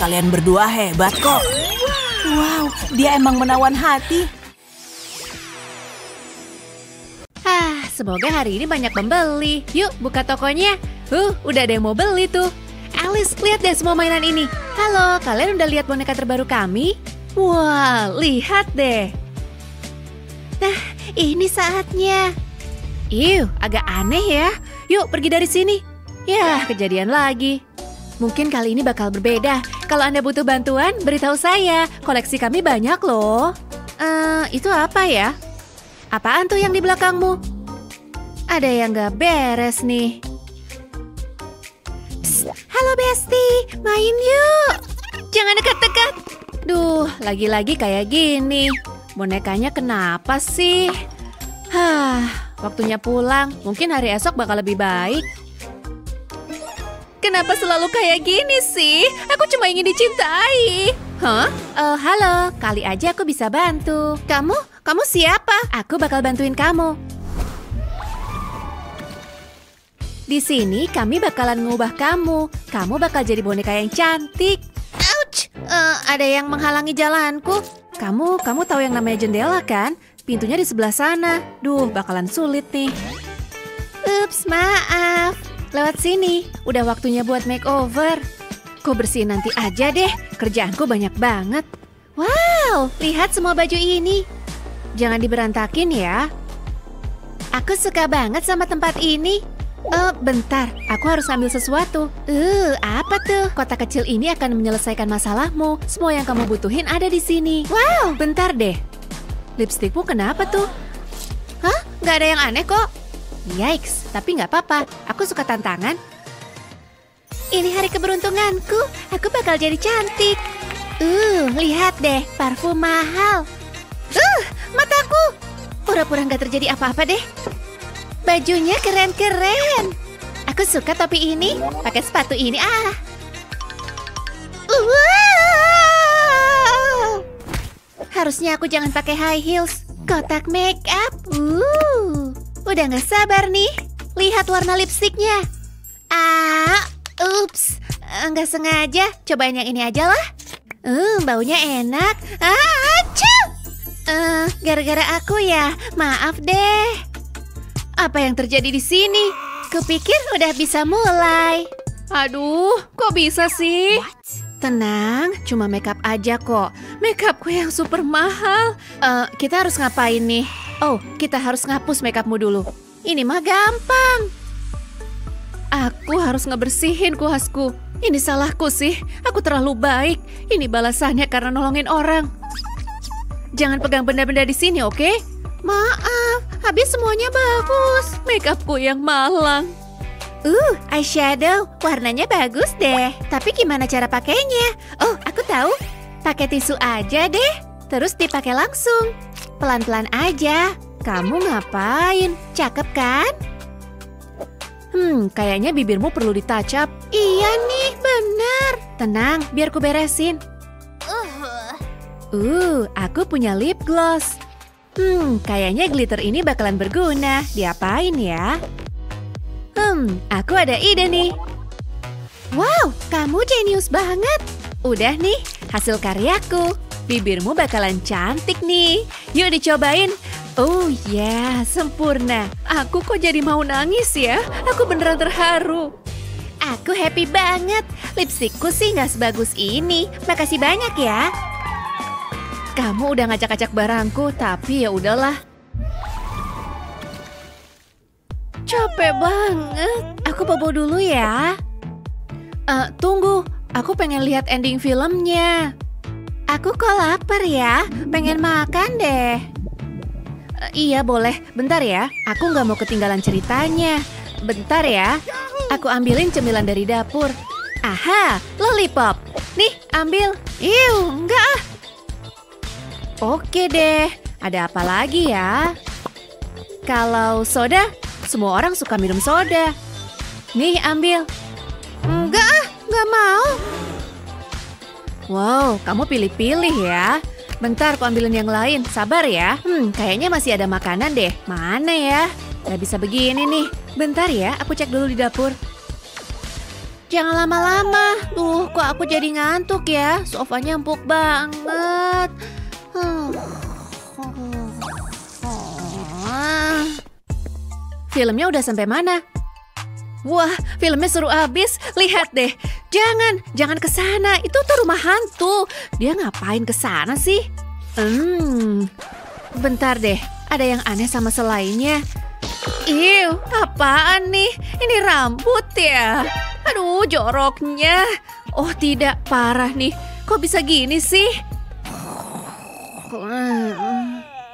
Kalian berdua hebat kok. Wow, dia emang menawan hati. Ah, semoga hari ini banyak pembeli. Yuk, buka tokonya. Uh, udah ada yang mau beli tuh. Alice, lihat deh semua mainan ini. Halo, kalian udah lihat boneka terbaru kami? Wah, wow, lihat deh. Nah, ini saatnya. Iuh, agak aneh ya. Yuk, pergi dari sini. Yah, kejadian lagi. Mungkin kali ini bakal berbeda. Kalau Anda butuh bantuan, beritahu saya. Koleksi kami banyak loh. Uh, itu apa ya? Apaan tuh yang di belakangmu? Ada yang gak beres nih. Psst, halo Besti, main yuk. Jangan dekat-dekat. Duh, lagi-lagi kayak gini. Bonekanya kenapa sih? Hah, waktunya pulang. Mungkin hari esok bakal lebih baik. Kenapa selalu kayak gini sih? Aku cuma ingin dicintai. Hah? Uh, halo, kali aja aku bisa bantu. Kamu? Kamu siapa? Aku bakal bantuin kamu. Di sini kami bakalan ngubah kamu. Kamu bakal jadi boneka yang cantik. Ouch! Uh, ada yang menghalangi jalanku. Kamu, kamu tahu yang namanya jendela kan? Pintunya di sebelah sana. Duh, bakalan sulit nih. Ups, maaf. Lewat sini. Udah waktunya buat makeover. Ku bersihin nanti aja deh. Kerjaanku banyak banget. Wow, lihat semua baju ini. Jangan diberantakin ya. Aku suka banget sama tempat ini. Oh, bentar, aku harus ambil sesuatu. Uh, apa tuh? Kota kecil ini akan menyelesaikan masalahmu. Semua yang kamu butuhin ada di sini. Wow, bentar deh. Lipstikmu kenapa tuh? Hah? Nggak ada yang aneh kok. Yikes, tapi nggak apa-apa. Aku suka tantangan. Ini hari keberuntunganku. Aku bakal jadi cantik. Uh, lihat deh, parfum mahal. Uh, mataku. Pura-pura nggak terjadi apa-apa deh. Bajunya keren-keren. Aku suka topi ini. Pakai sepatu ini, ah. Wow. Harusnya aku jangan pakai high heels. Kotak make up. Uh. Udah gak sabar nih. Lihat warna lipstiknya. Ah, ups. Nggak sengaja. Cobain yang ini aja lah. Uh, baunya enak. Ah, uh, gara-gara aku ya. Maaf deh. Apa yang terjadi di sini? Kupikir udah bisa mulai. Aduh, kok bisa sih? What? Tenang, cuma makeup aja kok. Makeupku yang super mahal. Uh, kita harus ngapain nih? Oh, kita harus ngapus makeupmu dulu. Ini mah gampang. Aku harus ngebersihin kuasku. Ini salahku sih. Aku terlalu baik. Ini balasannya karena nolongin orang. Jangan pegang benda-benda di sini, oke? Okay? Maaf, habis semuanya bagus. Makeupku yang malang. Uh, eyeshadow. Warnanya bagus deh. Tapi gimana cara pakainya? Oh, aku tahu. Pakai tisu aja deh. Terus dipakai langsung. Pelan-pelan aja. Kamu ngapain? Cakep kan? Hmm, kayaknya bibirmu perlu di-touch up. Iya nih, benar. Tenang, biar ku beresin. Uh, aku punya lip gloss. Hmm, kayaknya glitter ini bakalan berguna. Diapain ya? Hmm, aku ada ide nih. Wow, kamu jenius banget. Udah nih, hasil karyaku. Bibirmu bakalan cantik nih. Yuk dicobain. Oh ya, yeah, sempurna. Aku kok jadi mau nangis ya? Aku beneran terharu. Aku happy banget. Lipstikku sih nggak sebagus ini. Makasih banyak ya. Kamu udah ngacak-ngacak barangku, tapi ya udahlah. Capek banget. Aku bobo dulu ya. Uh, tunggu, aku pengen lihat ending filmnya. Aku kok lapar ya, pengen makan deh. Uh, iya boleh, bentar ya. Aku nggak mau ketinggalan ceritanya. Bentar ya, aku ambilin cemilan dari dapur. Aha, lollipop. Nih, ambil. Iu, enggak ah. Oke deh, ada apa lagi ya? Kalau soda, semua orang suka minum soda. Nih, ambil. Enggak ah, enggak mau. Wow, kamu pilih-pilih ya. Bentar, aku ambilin yang lain. Sabar ya. Hmm, kayaknya masih ada makanan deh. Mana ya? Gak bisa begini nih. Bentar ya, aku cek dulu di dapur. Jangan lama-lama. Duh, kok aku jadi ngantuk ya? Sofanya empuk banget. Filmnya udah sampai mana? Wah, filmnya seru abis. Lihat deh. Jangan, jangan ke sana. Itu tuh rumah hantu. Dia ngapain ke sana sih? Hmm. Bentar deh. Ada yang aneh sama selainnya. Iu, apaan nih? Ini rambut ya? Aduh, joroknya. Oh, tidak, parah nih. Kok bisa gini sih?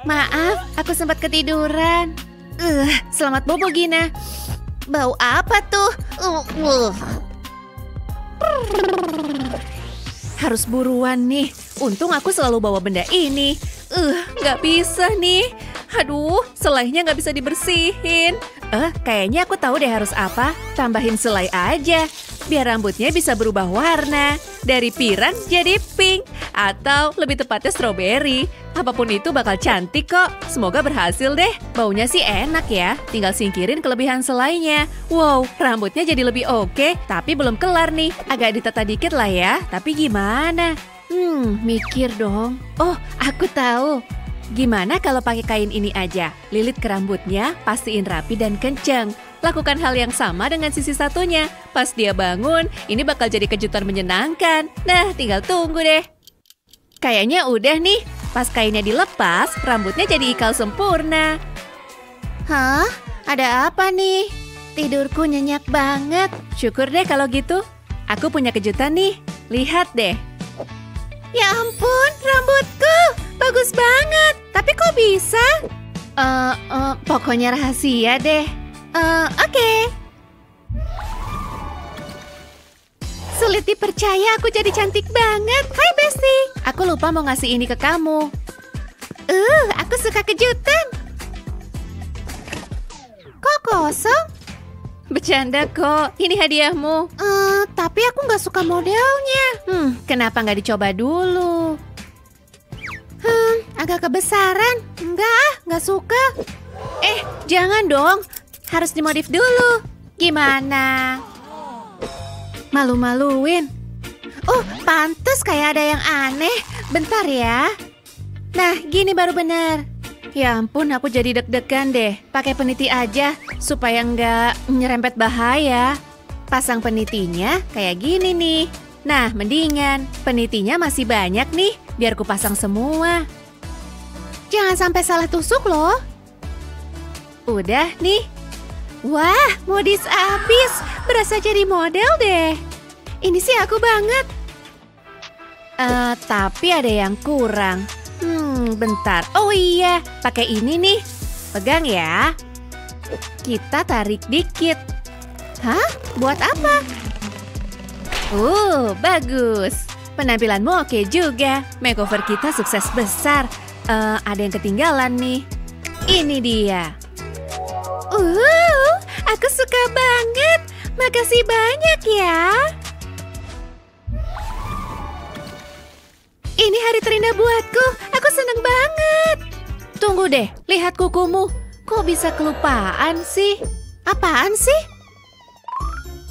Maaf, aku sempat ketiduran. Uh, selamat bobo, Gina. Bau apa tuh? Uh, uh. Harus buruan nih. Untung aku selalu bawa benda ini. Uh, nggak bisa nih. Aduh, selainya nggak bisa dibersihin. Eh, uh, kayaknya aku tahu deh harus apa. Tambahin selai aja. Biar rambutnya bisa berubah warna. Dari pirang jadi pink. Atau lebih tepatnya stroberi. Apapun itu bakal cantik kok. Semoga berhasil deh. Baunya sih enak ya. Tinggal singkirin kelebihan selainya. Wow, rambutnya jadi lebih oke. Tapi belum kelar nih. Agak ditata dikit lah ya. Tapi gimana? Hmm, mikir dong. Oh, aku tahu. Gimana kalau pakai kain ini aja? Lilit ke rambutnya, pastiin rapi dan kenceng. Lakukan hal yang sama dengan sisi satunya. Pas dia bangun, ini bakal jadi kejutan menyenangkan. Nah, tinggal tunggu deh. Kayaknya udah nih. Pas kainnya dilepas, rambutnya jadi ikal sempurna. Hah? Ada apa nih? Tidurku nyenyak banget. Syukur deh kalau gitu. Aku punya kejutan nih. Lihat deh. Ya ampun, rambutku. Bagus banget. Tapi kok bisa? Uh, uh, pokoknya rahasia deh. Uh, Oke. Okay. Sulit dipercaya aku jadi cantik banget. Hai Bestie. Aku lupa mau ngasih ini ke kamu. Uh, aku suka kejutan. Kok kosong? Bercanda kok. Ini hadiahmu. Uh, tapi aku nggak suka modelnya. Hmm, kenapa nggak dicoba dulu? Hmm, agak kebesaran. Enggak, nggak suka. Eh, jangan dong. Harus dimodif dulu. Gimana? Malu-maluin. Oh, pantas kayak ada yang aneh. Bentar ya. Nah, gini baru benar. Ya ampun, aku jadi deg-degan deh. Pakai peniti aja, supaya nggak nyerempet bahaya. Pasang penitinya kayak gini nih. Nah, mendingan. Penitinya masih banyak nih. Biar ku pasang semua. Jangan sampai salah tusuk loh. Udah nih. Wah, modis abis. Berasa jadi model deh. Ini sih aku banget. Uh, tapi ada yang kurang. Hmm, bentar. Oh iya, pakai ini nih. Pegang ya. Kita tarik dikit. Hah? Buat apa? Uh, bagus. Penampilanmu oke juga. Makeover kita sukses besar. Uh, ada yang ketinggalan nih. Ini dia. Uh, aku suka banget. Makasih banyak ya. Ini hari terindah buatku. Aku seneng banget. Tunggu deh, lihat kukumu. Kok bisa kelupaan sih? Apaan sih?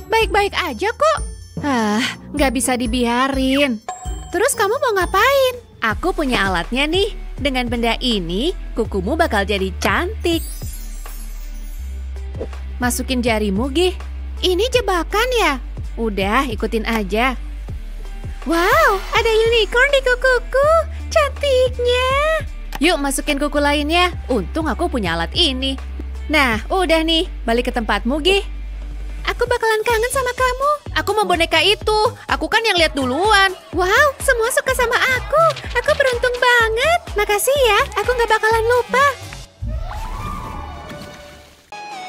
Baik-baik aja kok. Ah, nggak bisa dibiarin. Terus kamu mau ngapain? Aku punya alatnya nih. Dengan benda ini, kukumu bakal jadi cantik. Masukin jarimu, Gih. Ini jebakan ya? Udah, ikutin aja. Wow, ada unicorn di kukuku. Cantiknya. Yuk masukin kuku lainnya. Untung aku punya alat ini. Nah, udah nih. Balik ke tempatmu, Gih. Aku bakalan kangen sama kamu. Aku mau boneka itu. Aku kan yang lihat duluan. Wow, semua suka sama aku. Aku beruntung banget. Makasih ya, aku gak bakalan lupa.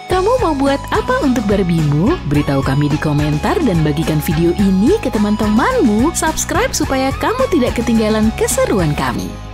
Kamu mau buat apa untuk Barbie-mu? Beritahu kami di komentar dan bagikan video ini ke teman-temanmu. Subscribe supaya kamu tidak ketinggalan keseruan kami.